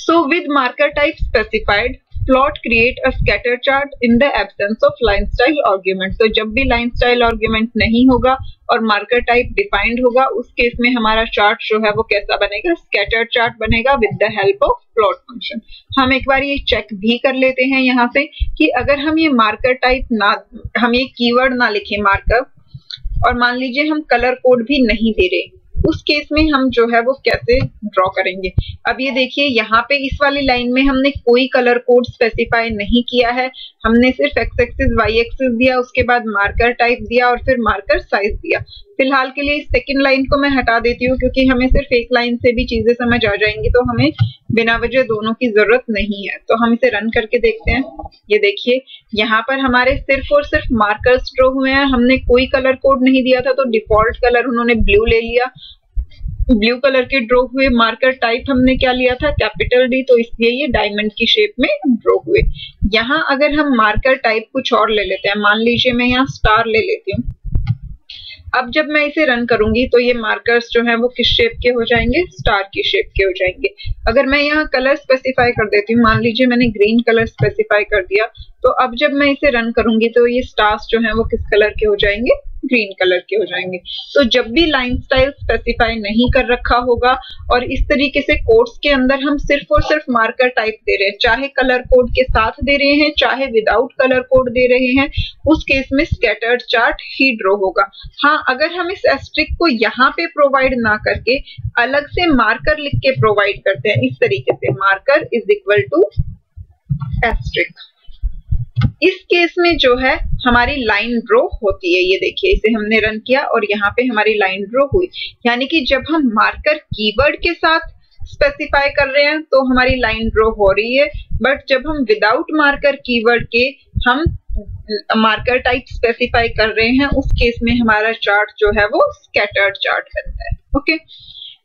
So with marker type specified plot create a scatter chart in the absence of line style argument. तो जब भी line style argument नहीं होगा और marker type defined होगा उस केस में हमारा chart जो है वो कैसा बनेगा, scatter chart बनेगा with the help of plot function. हम एक बार ये check भी कर लेते हैं यहाँ से कि अगर हम ये marker type ना, हम ये keyword ना लिखें marker और मान लीजिए हम color code भी नहीं दे रहे, उस केस में हम जो है वो कैसे ड्रॉ करेंगे। अब ये देखिए यहाँ पे इस वाली लाइन में हमने कोई कलर कोड स्पेसिफाई नहीं किया है, हमने सिर्फ एक्स एक्सिस वाई एक्सिस दिया, उसके बाद मार्कर टाइप दिया और फिर मार्कर साइज दिया। फिलहाल के लिए इस सेकंड लाइन को मैं हटा देती हूँ क्योंकि हमें सिर्फ एक लाइन से भी चीजें समझ आ जाएंगी, तो हमें बिना वजह दोनों की जरूरत नहीं है। तो हम इसे रन करके देखते हैं। ये देखिए यहाँ पर हमारे सिर्फ और सिर्फ मार्कर्स ड्रॉ हुए हैं, हमने कोई कलर कोड नहीं दिया था तो डिफॉल्ट कलर उन्होंने ब्लू ले लिया। ब्लू कलर के ड्रॉ हुए मार्कर टाइप हमने क्या लिया था, कैपिटल डी, तो इसलिए ये डायमंड की शेप में ड्रॉ हुए। यहाँ अगर हम मार्कर टाइप कुछ और ले लेते हैं, मान लीजिए मैं यहाँ स्टार ले लेती हूँ। अब जब मैं इसे रन करूंगी तो ये मार्कर्स जो हैं वो किस शेप के हो जाएंगे, स्टार की शेप के हो जाएंगे। अगर मैं यहाँ कलर स्पेसिफाई कर देती हूँ, मान लीजिए मैंने ग्रीन कलर स्पेसिफाई कर दिया, तो अब जब मैं इसे रन करूंगी तो ये स्टार्स जो हैं वो किस कलर के हो जाएंगे, ग्रीन कलर के हो जाएंगे। तो जब भी लाइन स्टाइल स्पेसिफाई नहीं कर रखा होगा और इस तरीके से कोट्स के अंदर हम सिर्फ और सिर्फ मार्कर टाइप दे रहे हैं, चाहे कलर कोड के साथ दे रहे हैं चाहे विदाउट कलर कोड दे रहे हैं, उस केस में स्कैटर्ड चार्ट ही ड्रॉ होगा। हाँ, अगर हम इस एस्ट्रिक को यहाँ पे प्रोवाइड ना करके अलग से मार्कर लिख के प्रोवाइड करते हैं, इस तरीके से marker is equal to asterisk, इस केस में जो है हमारी लाइन ड्रॉ होती है। ये देखिए, इसे हमने रन किया और यहाँ पे हमारी लाइन ड्रॉ हुई, यानी कि जब हम मार्कर कीवर्ड के साथ स्पेसिफाई कर रहे हैं तो हमारी लाइन ड्रॉ हो रही है, बट जब हम विदाउट मार्कर कीवर्ड के हम मार्कर टाइप स्पेसिफाई कर रहे हैं उस केस में हमारा चार्ट जो है वो स्कैटर्ड चार्ट बनता है। ओके,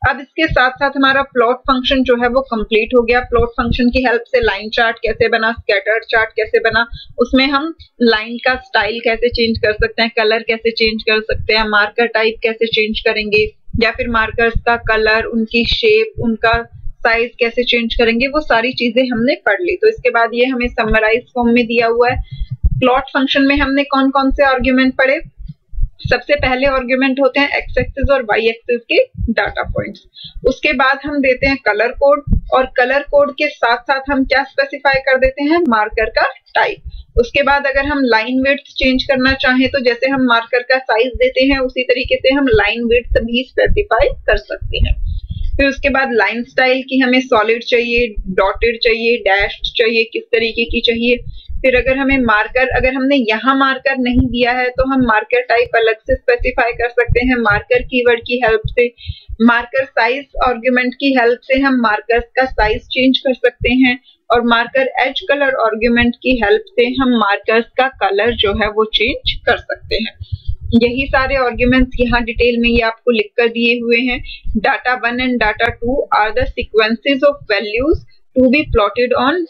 अब इसके साथ साथ हमारा प्लॉट फंक्शन जो है वो कंप्लीट हो गया। प्लॉट फंक्शन की हेल्प से लाइन चार्ट कैसे बना, स्कैटर्ड चार्ट कैसे बना, उसमें हम लाइन का स्टाइल कैसे चेंज कर सकते हैं, कलर कैसे चेंज कर सकते हैं, मार्कर टाइप कैसे चेंज करेंगे, या फिर मार्कर्स का कलर, उनकी शेप, उनका साइज कैसे चेंज करेंगे, वो सारी चीजें हमने पढ़ ली। तो इसके बाद ये हमें समराइज फॉर्म में दिया हुआ है। प्लॉट फंक्शन में हमने कौन कौन से आर्ग्यूमेंट पढ़े? सबसे पहले आर्ग्यूमेंट होते हैं एक्स एक्सिस और वाई एक्सिस के डाटा पॉइंट्स। उसके बाद हम देते हैं कलर कोड, और कलर कोड के साथ साथ हम क्या स्पेसिफाई कर देते हैं? मार्कर का टाइप। उसके बाद अगर हम लाइन विड्थ चेंज करना चाहें तो जैसे हम मार्कर का साइज देते हैं उसी तरीके से हम लाइन विड्थ भी स्पेसिफाई कर सकते हैं। फिर उसके बाद लाइन स्टाइल की हमें सॉलिड चाहिए, डॉटेड चाहिए, डैश्ड चाहिए, किस तरीके की चाहिए। फिर अगर हमें मार्कर, अगर हमने यहाँ मार्कर नहीं दिया है तो हम मार्कर टाइप अलग से स्पेसिफाई कर सकते हैं मार्कर कीवर्ड की हेल्प से। मार्कर साइज आर्ग्यूमेंट की हेल्प से हम मार्कर्स का साइज चेंज कर सकते हैं, और मार्कर एज कलर आर्ग्यूमेंट की हेल्प से हम मार्कर्स का कलर जो है वो चेंज कर सकते हैं। यही सारे आर्ग्यूमेंट्स यहाँ डिटेल में ये आपको लिख कर दिए हुए हैं। Data one and data two are the sequences of values to be plotted on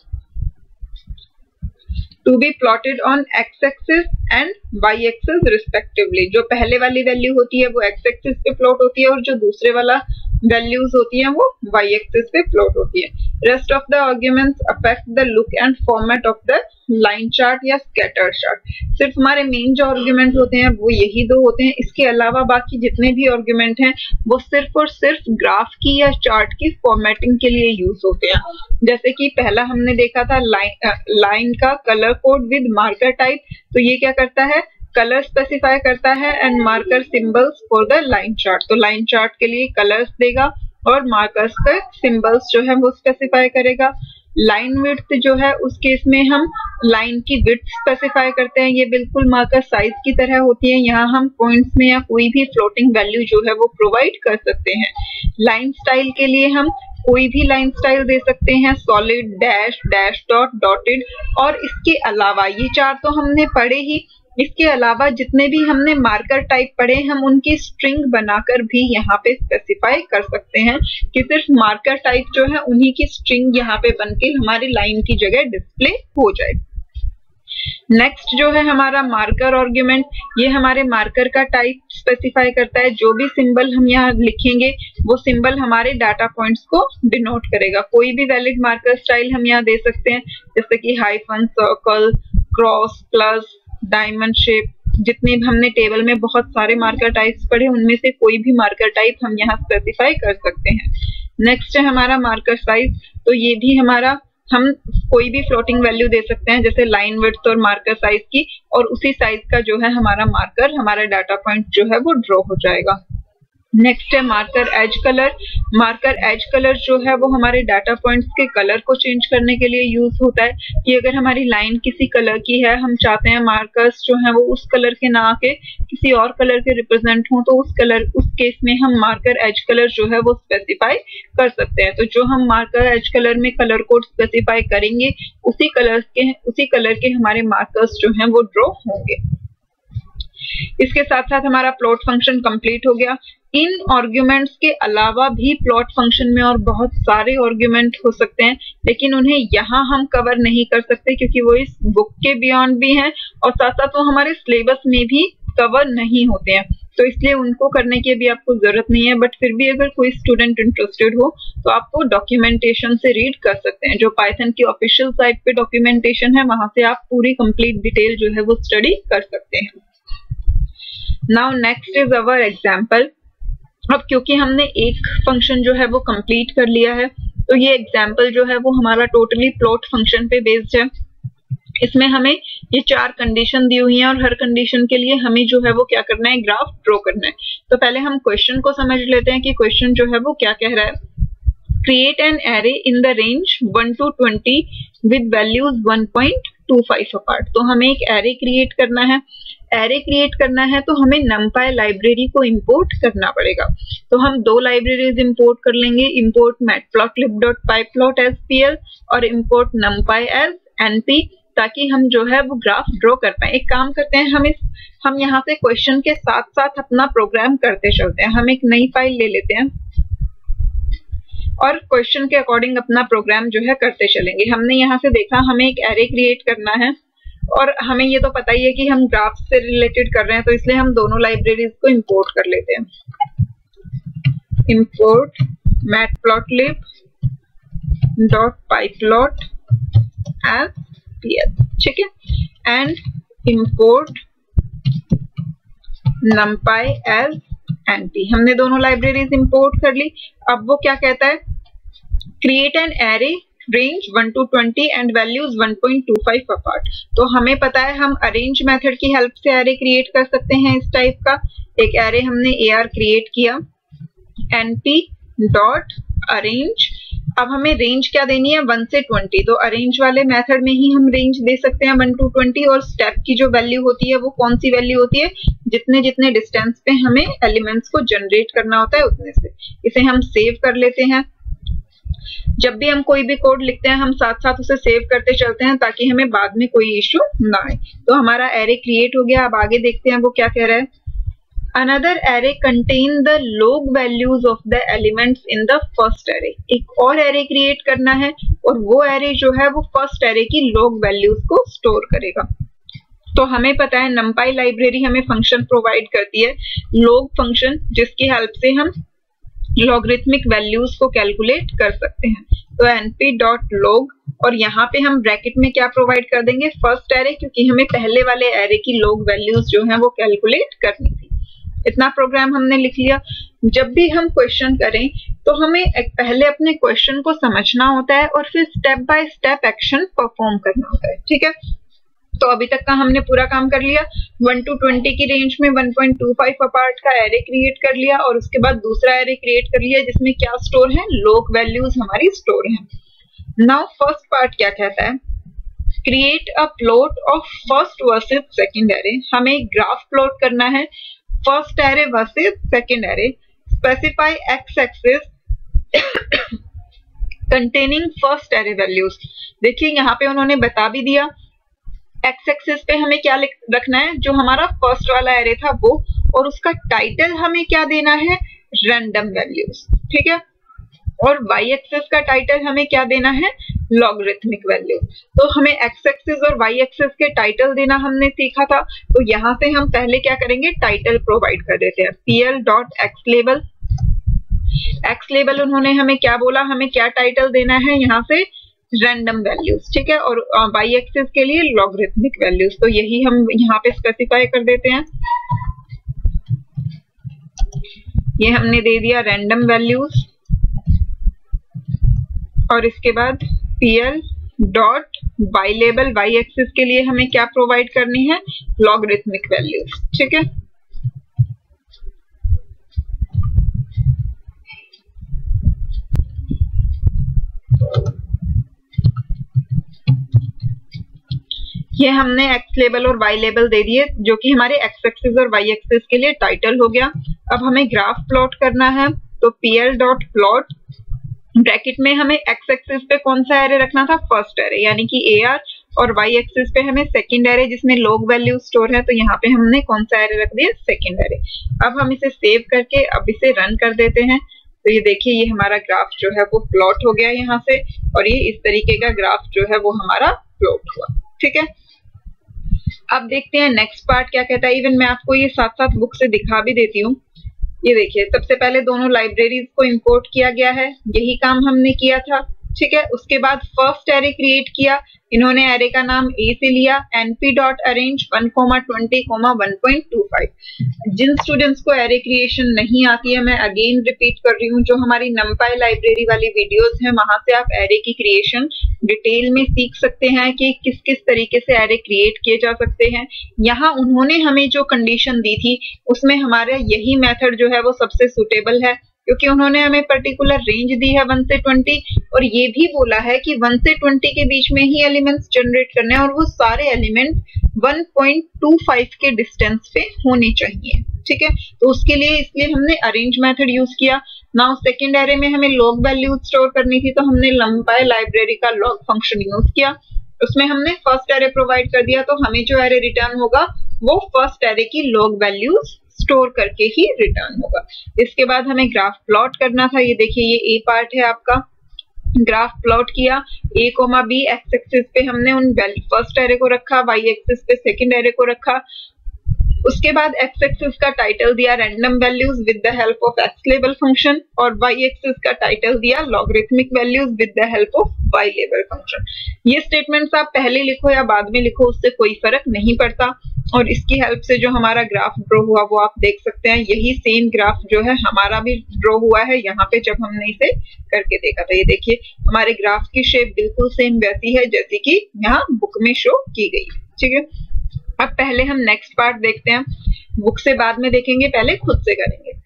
to be plotted on X axis and Y axis respectively. जो पहले वाली वैल्यू होती है वो एक्स एक्सिस पे प्लॉट होती है और जो दूसरे वाला वैल्यूज होती है वो वाई एक्सिस पे प्लॉट होती है। Rest of the arguments affect the look and format of the line chart या स्कैटर चार्ट। सिर्फ हमारे मेन जो आर्ग्यूमेंट होते हैं वो यही दो होते हैं। इसके अलावा बाकी जितने भी आर्ग्यूमेंट हैं वो सिर्फ और सिर्फ ग्राफ की या चार्ट की फॉर्मेटिंग के लिए यूज होते हैं। जैसे कि पहला हमने देखा था लाइन लाइन का colour code with marker type, तो ये क्या करता है? कलर स्पेसिफाई करता है and marker symbols for the line chart. तो लाइन चार्ट के लिए कलर्स देगा और मार्कर्स के सिंबल्स जो है वो स्पेसिफाई करेगा। लाइन विड्थ जो है उस केस में हम लाइन की विड्थ स्पेसिफाई करते हैं, ये बिल्कुल मार्कर साइज की तरह होती है। यहाँ हम पॉइंट्स में या कोई भी फ्लोटिंग वैल्यू जो है वो प्रोवाइड कर सकते हैं। लाइन स्टाइल के लिए हम कोई भी लाइन स्टाइल दे सकते हैं, solid, dash, dash dot, dotted. और इसके अलावा ये चार तो हमने पढ़े ही, इसके अलावा जितने भी हमने मार्कर टाइप पढ़े हम उनकी स्ट्रिंग बनाकर भी यहाँ पे स्पेसिफाई कर सकते हैं कि सिर्फ मार्कर टाइप जो है उन्हीं की स्ट्रिंग यहाँ पे बनकर हमारी लाइन की जगह डिस्प्ले हो जाए। नेक्स्ट जो है हमारा मार्कर आर्ग्यूमेंट, ये हमारे मार्कर का टाइप स्पेसिफाई करता है। जो भी सिंबल हम यहाँ लिखेंगे वो सिंबल हमारे डाटा पॉइंट्स को डिनोट करेगा। कोई भी वैलिड मार्कर स्टाइल हम यहाँ दे सकते हैं, जैसे कि hyphen, circle, cross, plus, diamond shape. जितने भी हमने टेबल में बहुत सारे मार्कर टाइप्स पढ़े उनमें से कोई भी मार्कर टाइप हम यहाँ स्पेसिफाई कर सकते हैं। नेक्स्ट है हमारा मार्कर साइज, तो ये भी हमारा हम कोई भी फ्लोटिंग वैल्यू दे सकते हैं जैसे लाइन विड्थ और मार्कर साइज की, और उसी साइज का जो है हमारा मार्कर, हमारा डाटा पॉइंट जो है वो ड्रॉ हो जाएगा। नेक्स्ट है marker edge colour. Marker edge colour जो है वो हमारे डाटा पॉइंट्स के कलर को चेंज करने के लिए यूज होता है कि अगर हमारी लाइन किसी कलर की है, हम चाहते हैं मार्कर्स जो है वो उस कलर के ना आके किसी और कलर के रिप्रेजेंट हों, तो उस कलर उस केस में हम मार्कर एज कलर जो है वो स्पेसिफाई कर सकते हैं। तो जो हम मार्कर एज कलर में कलर कोड स्पेसिफाई करेंगे उसी कलर के उसी कलर के हमारे मार्कर्स जो है वो ड्रॉ होंगे। इसके साथ साथ हमारा प्लॉट फंक्शन कंप्लीट हो गया। इन आर्ग्यूमेंट्स के अलावा भी प्लॉट फंक्शन में और बहुत सारे आर्ग्यूमेंट हो सकते हैं, लेकिन उन्हें यहाँ हम कवर नहीं कर सकते क्योंकि वो इस बुक के बियॉन्ड भी हैं और साथ साथ वो हमारे सिलेबस में भी कवर नहीं होते हैं, तो इसलिए उनको करने की भी आपको जरूरत नहीं है। बट फिर भी अगर कोई स्टूडेंट इंटरेस्टेड हो तो आप वो डॉक्यूमेंटेशन से रीड कर सकते हैं। जो पाइथन की ऑफिशियल साइट पे डॉक्यूमेंटेशन है वहां से आप पूरी कंप्लीट डिटेल जो है वो स्टडी कर सकते हैं। Now next is our example. अब क्योंकि हमने एक फंक्शन जो है वो कंप्लीट कर लिया है तो ये एग्जाम्पल जो है वो हमारा टोटली प्लॉट फंक्शन पे बेस्ड है। इसमें हमें ये चार कंडीशन दी हुई हैं और हर कंडीशन के लिए हमें जो है वो क्या करना है? ग्राफ ड्रॉ करना है। तो पहले हम क्वेश्चन को समझ लेते हैं कि क्वेश्चन जो है वो क्या कह रहा है। Create an array in the range one to twenty with values one point two five apart. तो हमें एक एरे क्रिएट करना है, एरे क्रिएट करना है तो हमें numpy लाइब्रेरी को इंपोर्ट करना पड़ेगा। तो हम दो लाइब्रेरीज इंपोर्ट कर लेंगे, इंपोर्ट matplotlib.pyplot as pl और इंपोर्ट numpy as np, ताकि हम जो है वो ग्राफ ड्रॉ कर पाए। एक काम करते हैं, हम इस हम यहाँ से क्वेश्चन के साथ साथ अपना प्रोग्राम करते चलते हैं। हम एक नई फाइल ले लेते हैं और क्वेश्चन के अकॉर्डिंग अपना प्रोग्राम जो है करते चलेंगे। हमने यहाँ से देखा हमें एक एरे क्रिएट करना है और हमें ये तो पता ही है कि हम ग्राफ से रिलेटेड कर रहे हैं, तो इसलिए हम दोनों लाइब्रेरीज को इंपोर्ट कर लेते हैं। इंपोर्ट matplotlib.pyplot as pl, ठीक है, and import numpy as np। हमने दोनों लाइब्रेरीज इंपोर्ट कर ली। अब वो क्या कहता है, create an array range one to twenty and values one point two five apart. तो हमें पता है हम अरेंज मेथड की हेल्प से एरे क्रिएट कर सकते हैं इस टाइप का। एक एरे हमने ar क्रिएट किया, np डॉट अरेंज। अब हमें रेंज क्या देनी है, वन से ट्वेंटी, तो अरेंज वाले मेथड में ही हम रेंज दे सकते हैं वन टू ट्वेंटी। और स्टेप की जो वैल्यू होती है वो कौन सी वैल्यू होती है, जितने जितने डिस्टेंस पे हमें एलिमेंट्स को जनरेट करना होता है उतने से। इसे हम सेव कर लेते हैं। जब भी हम कोई भी कोड लिखते हैं हम साथ साथ उसे सेव करते चलते हैं ताकि हमें बाद में कोई इश्यू ना आए। तो हमारा एरे क्रिएट हो गया। अब आगे देखते हैं वो क्या कह रहा है। Another array contain the log values of the elements in the first array. एक और array create करना है और वो array जो है वो first array की log values को store करेगा। तो हमें पता है numpy library हमें function provide करती है, log function, जिसकी help से हम logarithmic values को calculate कर सकते हैं। तो np.log, और यहाँ पे हम ब्रैकेट में क्या प्रोवाइड कर देंगे, फर्स्ट एरे, क्योंकि हमें पहले वाले एरे की log values जो है वो कैलकुलेट करनी थी। इतना प्रोग्राम हमने लिख लिया। जब भी हम क्वेश्चन करें तो हमें पहले अपने क्वेश्चन को समझना होता है और फिर step by step action perform करना होता है, ठीक है। तो अभी तक का हमने पूरा काम कर लिया। वन टू ट्वेंटी की रेंज में one point two five apart का एरे क्रिएट कर लिया और उसके बाद दूसरा एरे क्रिएट कर लिया जिसमें क्या स्टोर है, लोग वैल्यूज हमारी स्टोर है। नाउ फर्स्ट पार्ट क्या कहता है, create a plot of first versus second array. हमें ग्राफ प्लॉट करना है first array versus second array. Specify x axis containing first array values. देखिए यहाँ पे उन्होंने बता भी दिया, एक्स एक्सिस पे हमें क्या रखना है, जो हमारा फर्स्ट वाला एरे था वो, और उसका टाइटल हमें क्या देना है, रैंडम वैल्यूज, ठीक है। और वाई एक्सिस का टाइटल हमें क्या देना है, लॉगरिथमिक वैल्यू। तो हमें एक्स एक्सिस और वाई एक्सिस के टाइटल देना हमने सीखा था। तो यहाँ से हम पहले क्या करेंगे, टाइटल प्रोवाइड कर देते हैं। pl dot x label, x label उन्होंने हमें क्या बोला, हमें क्या टाइटल देना है यहाँ से, रैंडम वैल्यूज, ठीक है। और वाई एक्सिस के लिए लॉगरिथमिक वैल्यूज, तो यही हम यहाँ पे स्पेसिफाई कर देते हैं। ये हमने दे दिया रैंडम वैल्यूज, और इसके बाद pl dot Y label, Y axis के लिए हमें क्या प्रोवाइड करनी है, लॉगरिथमिक वैल्यूज, ठीक है। ये हमने x लेबल और y लेबल दे दिए जो कि हमारे x एक्सिस और y एक्सिस के लिए टाइटल हो गया। अब हमें ग्राफ प्लॉट करना है, तो pl डॉट प्लॉट, ब्रैकेट में हमें एक्स एक्सिस पे कौन सा एरे रखना था, फर्स्ट एरे, यानी कि एआर, और वाई एक्सिस पे हमें सेकंड एरे जिसमें लोग वैल्यू स्टोर है, तो यहाँ पे हमने कौन सा एरे रख दिया, सेकंड एरे। अब हम इसे सेव करके अब इसे रन कर देते हैं। तो ये देखिए ये हमारा ग्राफ जो है वो प्लॉट हो गया यहाँ से, और ये इस तरीके का ग्राफ जो है वो हमारा प्लॉट हुआ, ठीक है। अब देखते हैं नेक्स्ट पार्ट क्या कहता है। इवन मैं आपको ये साथ साथ बुक से दिखा भी देती हूँ। ये देखिए, सबसे पहले दोनों लाइब्रेरीज को इंपोर्ट किया गया है, यही काम हमने किया था, ठीक है। उसके बाद फर्स्ट एरे क्रिएट किया, इन्होंने एरे का नाम ए से लिया, np dot arange one comma twenty comma one point two five. जिन स्टूडेंट्स को एरे क्रिएशन नहीं आती है, मैं अगेन रिपीट कर रही हूँ, जो हमारी numpy लाइब्रेरी वाली वीडियोस हैं वहां से आप एरे की क्रिएशन डिटेल में सीख सकते हैं कि किस किस तरीके से एरे क्रिएट किए जा सकते हैं। यहाँ उन्होंने हमें जो कंडीशन दी थी उसमें हमारा यही मेथड जो है वो सबसे सुटेबल है, क्योंकि उन्होंने हमें पर्टिकुलर रेंज दी है वन से ट्वेंटी और ये भी बोला है कि वन से ट्वेंटी के बीच में ही एलिमेंट्स जनरेट करने हैं और वो सारे element one point two five के डिस्टेंस पे होने चाहिए। ठीक है, तो उसके लिए इसलिए हमने अरेंज मेथड यूज किया। नाउ सेकेंड एरे में हमें लॉग वैल्यू स्टोर करनी थी तो हमने लंपाई लाइब्रेरी का लॉग फंक्शन यूज किया। उसमें हमने फर्स्ट एरे प्रोवाइड कर दिया तो हमें जो एरे रिटर्न होगा वो फर्स्ट एरे की लॉग वैल्यूज स्टोर करके ही रिटर्न होगा। इसके बाद हमें ग्राफ प्लॉट करना था। ये देखिए ये ए पार्ट है आपका, ग्राफ प्लॉट किया। A comma B X axis पे हमने उन फर्स्ट एरे को रखा, वाई एक्सिस पे सेकंड एरे को रखा। उसके बाद एक्स एक्सिस का टाइटल दिया random values with the help of X लेवल फंक्शन और वाई एक्सिस का टाइटल दिया logarithmic values with the help of Y लेवल फंक्शन। ये स्टेटमेंट्स आप पहले लिखो या बाद में लिखो, उससे कोई फर्क नहीं पड़ता। और इसकी हेल्प से जो हमारा ग्राफ ड्रॉ हुआ वो आप देख सकते हैं। यही सेम ग्राफ जो है हमारा भी ड्रॉ हुआ है यहाँ पे जब हमने इसे करके देखा था। ये देखिए हमारे ग्राफ की शेप बिल्कुल सेम वैसी है जैसी कि यहाँ बुक में शो की गई। ठीक है, अब पहले हम नेक्स्ट पार्ट देखते हैं, बुक से बाद में देखेंगे, पहले खुद से करेंगे।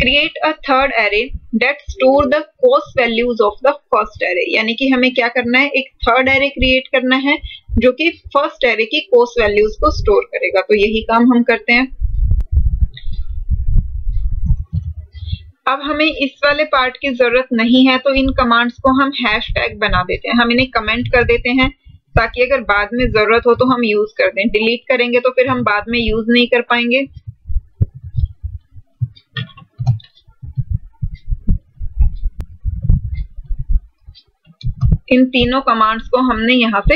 Create a third array that store the cost values of the first array, यानी कि हमें क्या करना है, एक थर्ड एरे क्रिएट करना है जो कि फर्स्ट एरे की कॉस्ट वैल्यूज को स्टोर करेगा। तो यही काम हम करते हैं। अब हमें इस वाले पार्ट की जरूरत नहीं है तो इन कमांड्स को हम हैश टैग बना देते हैं, हम इन्हें कमेंट कर देते हैं ताकि अगर बाद में जरूरत हो तो हम यूज कर दें। डिलीट करेंगे तो फिर हम बाद में यूज नहीं कर पाएंगे। इन तीनों कमांड्स को हमने यहाँ से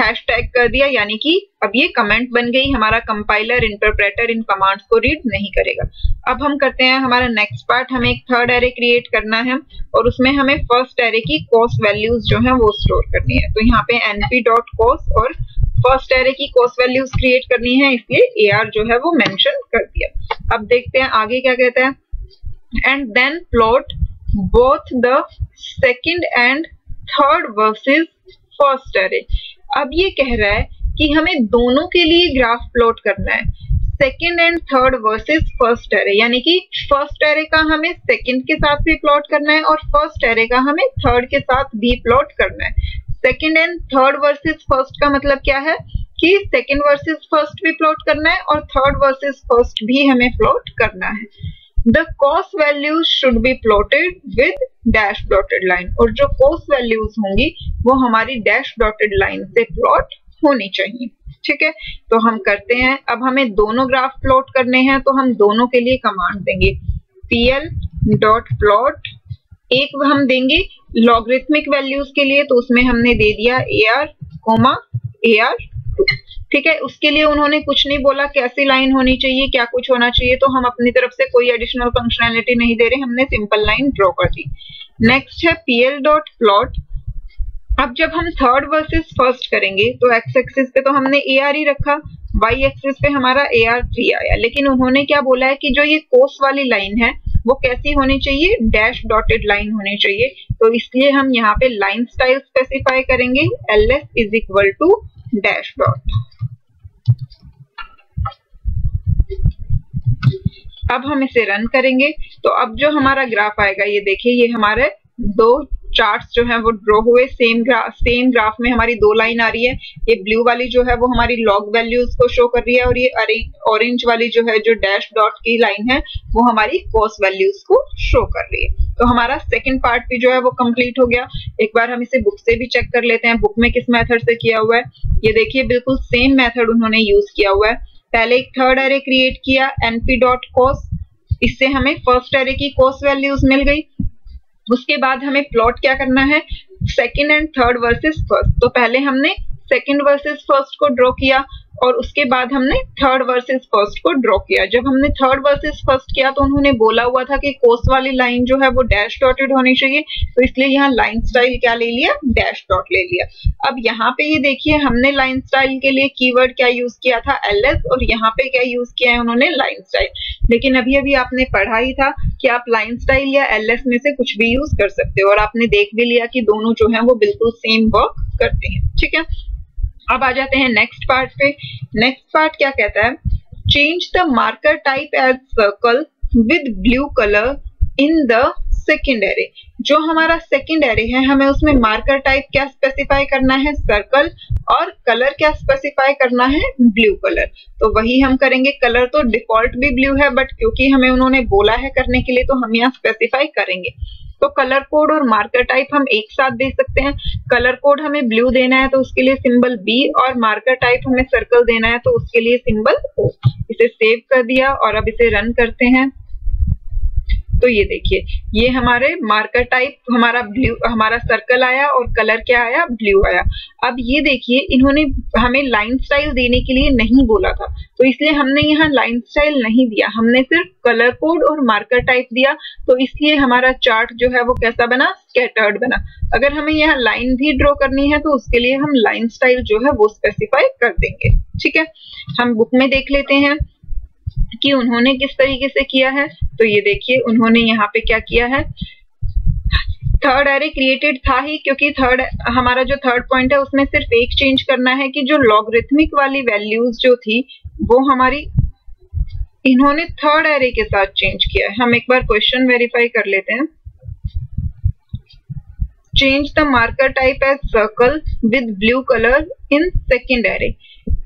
हैश टैग कर दिया, यानी कि अब ये कमेंट बन गई, हमारा कंपाइलर इंटरप्रेटर इन कमांड्स को रीड नहीं करेगा। अब हम करते हैं हमारा नेक्स्ट पार्ट, हमें एक थर्ड एरे क्रिएट करना है और उसमें हमें फर्स्ट एरे की कॉस्ट वैल्यूज जो है वो स्टोर करनी है। तो यहाँ पे एनपी डॉट कॉस्ट और फर्स्ट एरे की कॉस्ट वैल्यूज क्रिएट करनी है, इसलिए एआर जो है वो मेंशन कर दिया। अब देखते हैं आगे क्या कहता है। And then plot both the second and third versus first array. अब ये कह रहा है कि हमें दोनों के लिए ग्राफ प्लॉट करना है, second and third versus first array, यानी कि फर्स्ट एरे का हमें सेकेंड के साथ भी प्लॉट करना है और फर्स्ट एरे का हमें थर्ड के साथ भी प्लॉट करना है। Second and third versus first का मतलब क्या है कि सेकेंड वर्सेस फर्स्ट भी प्लॉट करना है और थर्ड वर्सेस फर्स्ट भी हमें प्लॉट करना है। The cost values should be plotted with dash dotted line, और जो कॉस्ट वैल्यूज होंगी वो हमारी डैश डॉटेड लाइन से प्लॉट होनी चाहिए। ठीक है, तो हम करते हैं। अब हमें दोनों ग्राफ प्लॉट करने हैं तो हम दोनों के लिए कमांड देंगे पीएल डॉट प्लॉट। एक हम देंगे लॉगरिथमिक वैल्यूज के लिए तो उसमें हमने दे दिया एआर कोमा एआर टू। ठीक है, उसके लिए उन्होंने कुछ नहीं बोला कैसी लाइन होनी चाहिए, क्या कुछ होना चाहिए, तो हम अपनी तरफ से कोई एडिशनल फंक्शनैलिटी नहीं दे रहे, हमने सिंपल लाइन ड्रॉ कर दी। नेक्स्ट है पीएल डॉट प्लॉट। अब जब हम थर्ड वर्सेस फर्स्ट करेंगे तो एक्स एक्सिस पे तो हमने ए आर ही रखा, वाई एक्सिस पे हमारा ए आर थ्री आया, लेकिन उन्होंने क्या बोला है कि जो ये कोस वाली लाइन है वो कैसी होनी चाहिए, डैश डॉटेड लाइन होनी चाहिए। तो इसलिए हम यहाँ पे लाइन स्टाइल स्पेसिफाई करेंगे L S is equal to dash dot. अब हम इसे रन करेंगे तो अब जो हमारा ग्राफ आएगा ये देखिए, ये हमारे दो चार्ट्स जो हैं वो ड्रॉ हुए। सेम ग्राफ सेम ग्राफ में हमारी दो लाइन आ रही है, ये ब्लू वाली जो है वो हमारी लॉग वैल्यूज को शो कर रही है और ये ऑरेंज वाली जो है जो डैश डॉट की लाइन है वो हमारी कॉस्ट वैल्यूज को शो कर रही है। तो हमारा सेकंड पार्ट भी जो है वो कंप्लीट हो गया। एक बार हम इसे बुक से भी चेक कर लेते हैं, बुक में किस मेथड से किया हुआ है। ये देखिए बिल्कुल सेम मेथड उन्होंने यूज किया हुआ है। पहले एक थर्ड एरे क्रिएट किया एनपी डॉट कॉस्ट, इससे हमें फर्स्ट एरे की कॉस्ट वैल्यूज मिल गई। उसके बाद हमें प्लॉट क्या करना है, second and third versus first. तो पहले हमने सेकंड वर्सेस फर्स्ट को ड्रॉ किया और उसके बाद हमने थर्ड वर्सेस फर्स्ट को ड्रॉ किया। जब हमने थर्ड वर्सेस फर्स्ट किया तो उन्होंने बोला हुआ था कि कोस वाली लाइन जो है वो डैश डॉटेड होनी चाहिए, तो इसलिए यहाँ लाइन स्टाइल क्या ले लिया, डैश डॉट ले लिया। अब यहाँ पे ये देखिए हमने लाइन स्टाइल के लिए कीवर्ड क्या यूज किया था, एल एस, और यहाँ पे क्या यूज किया है उन्होंने, लाइन स्टाइल। लेकिन अभी अभी आपने पढ़ा ही था कि आप लाइन स्टाइल या एल एस में से कुछ भी यूज कर सकते हो और आपने देख भी लिया कि दोनों जो है वो बिल्कुल सेम वर्क करते हैं। ठीक है, अब आ जाते हैं नेक्स्ट पार्ट पे। नेक्स्ट पार्ट क्या कहता है, change the marker type as circle with blue colour in the second array. जो हमारा सेकेंड एरे है हमें उसमें मार्कर टाइप क्या स्पेसिफाई करना है, सर्कल, और कलर क्या स्पेसिफाई करना है, ब्लू कलर। तो वही हम करेंगे। कलर तो डिफॉल्ट भी ब्लू है बट क्योंकि हमें उन्होंने बोला है करने के लिए तो हम यहाँ स्पेसिफाई करेंगे। तो कलर कोड और मार्कर टाइप हम एक साथ दे सकते हैं। कलर कोड हमें ब्लू देना है तो उसके लिए सिंबल बी, और मार्कर टाइप हमें सर्कल देना है तो उसके लिए सिंबल ओ। इसे सेव कर दिया और अब इसे रन करते हैं। तो ये देखिए ये हमारे मार्कर टाइप हमारा ब्लू, हमारा सर्कल आया और कलर क्या आया, ब्लू आया। अब ये देखिए इन्होंने हमें लाइन स्टाइल देने के लिए नहीं बोला था तो इसलिए हमने यहाँ लाइन स्टाइल नहीं दिया, हमने सिर्फ कलर कोड और मार्कर टाइप दिया। तो इसलिए हमारा चार्ट जो है वो कैसा बना, स्कैटर्ड बना। अगर हमें यहाँ लाइन भी ड्रॉ करनी है तो उसके लिए हम लाइन स्टाइल जो है वो स्पेसिफाई कर देंगे। ठीक है, हम बुक में देख लेते हैं कि उन्होंने किस तरीके से किया है। तो ये देखिए उन्होंने यहाँ पे क्या किया है, थर्ड एरे क्रिएटेड था ही क्योंकि थर्ड हमारा जो थर्ड पॉइंट है उसमें सिर्फ एक चेंज करना है कि जो लॉगरिथमिक वाली वैल्यूज जो थी वो हमारी इन्होंने थर्ड एरे के साथ चेंज किया है। हम एक बार क्वेश्चन वेरीफाई कर लेते हैं। Change the marker type as circle with blue colour in second array.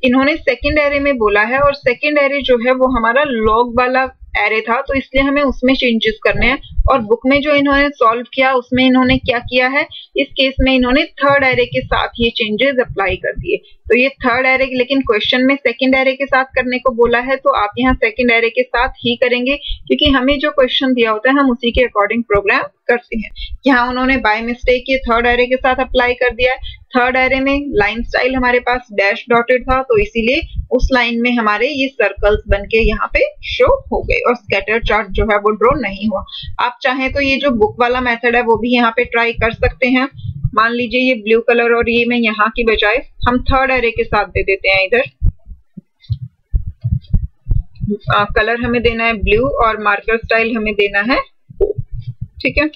इन्होंने सेकंड एरे में बोला है और सेकंड एरे जो है वो हमारा लॉग वाला एरे था तो इसलिए हमें उसमें चेंजेस करने हैं। और बुक में जो इन्होंने सॉल्व किया उसमें इन्होंने क्या किया है, इस केस में इन्होंने थर्ड एरे के साथ ये चेंजेस अप्लाई कर दिए। तो ये थर्ड एरे, लेकिन क्वेश्चन में सेकंड एरे के साथ करने को बोला है तो आप यहाँ सेकंड एरे के साथ ही करेंगे क्योंकि हमें जो क्वेश्चन दिया होता है हम उसी के अकॉर्डिंग प्रोग्राम करते हैं। यहाँ उन्होंने बाय मिस्टेक ये थर्ड एरे के साथ अप्लाई कर दिया है। थर्ड एरे में लाइन स्टाइल हमारे पास डैश डॉटेड था तो इसीलिए उस लाइन में हमारे ये सर्कल्स बनके यहाँ पे शो हो गए और स्कैटर चार्ट जो है वो ड्रॉ नहीं हुआ। आप चाहें तो ये जो बुक वाला मेथड है वो भी यहाँ पे ट्राई कर सकते हैं। मान लीजिए ये ब्लू कलर और ये मैं यहाँ की बजाय हम थर्ड एरे के साथ दे देते हैं। इधर कलर हमें देना है ब्लू और मार्कर स्टाइल हमें देना है। ठीक है,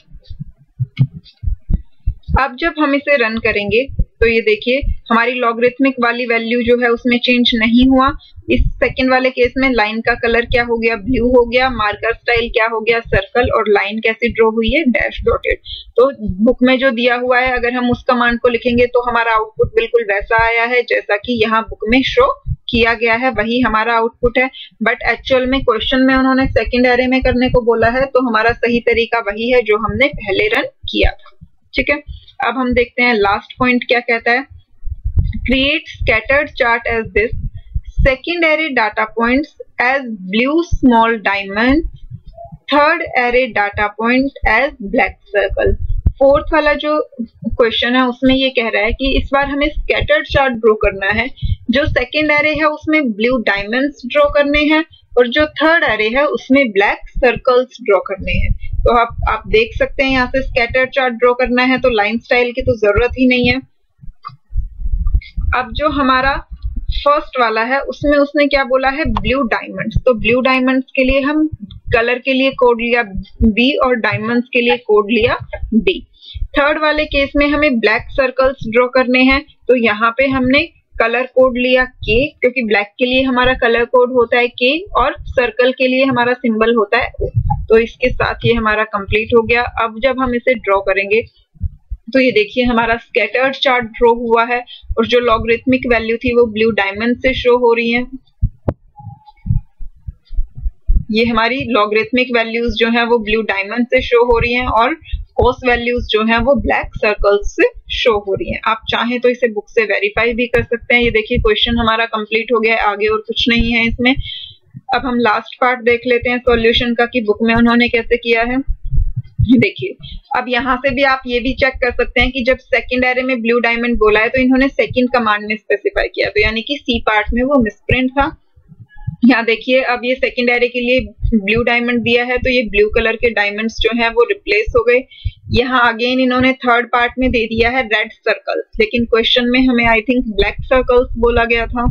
अब जब हम इसे रन करेंगे तो ये देखिए हमारी लॉगरिथमिक वाली वैल्यू जो है उसमें चेंज नहीं हुआ। इस सेकंड वाले केस में लाइन का कलर क्या हो गया, ब्लू हो गया, मार्कर स्टाइल क्या हो गया, सर्कल, और लाइन कैसे ड्रॉ हुई है, डैश डॉटेड। तो बुक में जो दिया हुआ है अगर हम उस कमांड को लिखेंगे तो हमारा आउटपुट बिल्कुल वैसा आया है जैसा कि यहाँ बुक में शो किया गया है, वही हमारा आउटपुट है। बट एक्चुअल में क्वेश्चन में उन्होंने सेकंड एरे में करने को बोला है तो हमारा सही तरीका वही है जो हमने पहले रन किया था। ठीक है, अब हम देखते हैं लास्ट पॉइंट क्या कहता है। Create scattered chart as this second array data points as blue small diamond, third array data point as black circle. Fourth वाला जो क्वेश्चन है उसमें ये कह रहा है कि इस बार हमें स्कैटर्ड चार्ट ड्रॉ करना है। जो सेकेंड एरे है उसमें ब्लू डायमंड्स ड्रॉ करने हैं और जो थर्ड एरे है उसमें ब्लैक सर्कल्स ड्रॉ करने हैं। तो आप आप देख सकते हैं यहाँ से स्कैटर चार्ट ड्रॉ करना है तो लाइन स्टाइल की तो जरूरत ही नहीं है। अब जो हमारा फर्स्ट वाला है उसमें उसने क्या बोला है, ब्लू डायमंड्स। तो ब्लू डायमंड्स के लिए हम कलर के लिए कोड लिया बी और डायमंड्स के लिए कोड लिया डी। थर्ड वाले केस में हमें ब्लैक सर्कल्स ड्रॉ करने हैं तो यहाँ पे हमने कलर कोड लिया के क्योंकि ब्लैक के लिए हमारा कलर कोड होता है के और सर्कल के लिए हमारा सिंबल होता है ओ। तो इसके साथ ये हमारा कंप्लीट हो गया। अब जब हम इसे ड्रॉ करेंगे तो ये देखिए हमारा स्कैटर्ड चार्ट ड्रॉ हुआ है और जो लॉगरिथमिक वैल्यू थी वो ब्लू डायमंड से शो हो रही है। ये हमारी लॉगरिथमिक वैल्यूज जो है वो ब्लू डायमंड से शो हो रही हैं और कोस वैल्यूज जो है वो ब्लैक सर्कल्स से शो हो रही हैं। आप चाहें तो इसे बुक से वेरीफाई भी कर सकते हैं। ये देखिए क्वेश्चन हमारा कंप्लीट हो गया है, आगे और कुछ नहीं है इसमें। अब हम लास्ट पार्ट देख लेते हैं सॉल्यूशन का कि बुक में उन्होंने कैसे किया है। देखिए अब यहाँ से भी आप ये भी चेक कर सकते हैं कि जब सेकंड एरे में ब्लू डायमंड बोला है तो इन्होंने सेकंड कमांड में स्पेसिफाई किया तो यानी कि सी पार्ट में वो मिसप्रिंट था। यहाँ देखिए अब ये सेकंड एरे के लिए ब्लू डायमंड दिया है तो ये ब्लू कलर के डायमंड्स जो हैं वो रिप्लेस हो गए। यहाँ अगेन इन्होंने थर्ड पार्ट में दे दिया है रेड सर्कल, लेकिन क्वेश्चन में हमें आई थिंक ब्लैक सर्कल्स बोला गया था।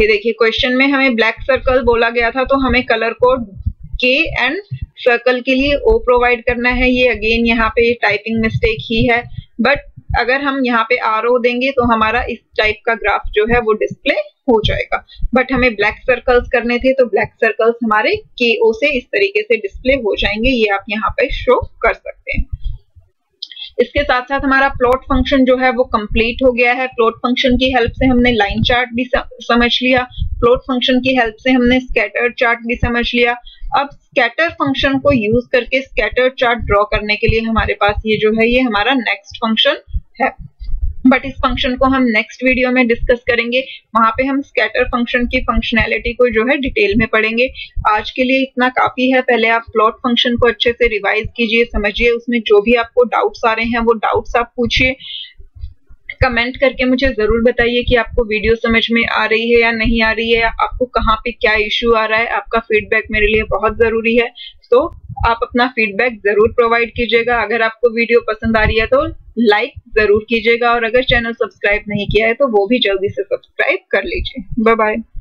ये देखिए क्वेश्चन में हमें ब्लैक सर्कल बोला गया था तो हमें कलर कोड के एंड सर्कल के लिए ओ प्रोवाइड करना है। ये अगेन यहाँ पे टाइपिंग मिस्टेक ही है बट अगर हम यहाँ पे आरओ देंगे तो हमारा इस टाइप का ग्राफ जो है वो डिस्प्ले हो जाएगा, बट हमें ब्लैक सर्कल्स करने थे तो ब्लैक सर्कल्स हमारे के ओ से इस तरीके से डिस्प्ले हो जाएंगे, ये आप यहाँ पे शो कर सकते हैं। इसके साथ साथ हमारा प्लॉट फंक्शन जो है वो कंप्लीट हो गया है। प्लॉट फंक्शन की हेल्प से हमने लाइन चार्ट भी समझ लिया, प्लॉट फंक्शन की हेल्प से हमने स्कैटर चार्ट भी समझ लिया। अब स्कैटर फंक्शन को यूज करके स्कैटर चार्ट ड्रॉ करने के लिए हमारे पास ये जो है ये हमारा नेक्स्ट फंक्शन है, बट इस फंक्शन को हम नेक्स्ट वीडियो में डिस्कस करेंगे, वहां पे हम स्कैटर फंक्शन की फंक्शनैलिटी को जो है डिटेल में पढ़ेंगे। आज के लिए इतना काफी है। पहले आप प्लॉट फंक्शन को अच्छे से रिवाइज कीजिए, समझिए, उसमें जो भी आपको डाउट्स आ रहे हैं वो डाउट्स आप पूछिए। कमेंट करके मुझे जरूर बताइए कि आपको वीडियो समझ में आ रही है या नहीं आ रही है, आपको कहाँ पे क्या इश्यू आ रहा है। आपका फीडबैक मेरे लिए बहुत जरूरी है, तो आप अपना फीडबैक जरूर प्रोवाइड कीजिएगा। अगर आपको वीडियो पसंद आ रही है तो लाइक जरूर कीजिएगा, और अगर चैनल सब्सक्राइब नहीं किया है तो वो भी जल्दी से सब्सक्राइब कर लीजिए। Bye bye.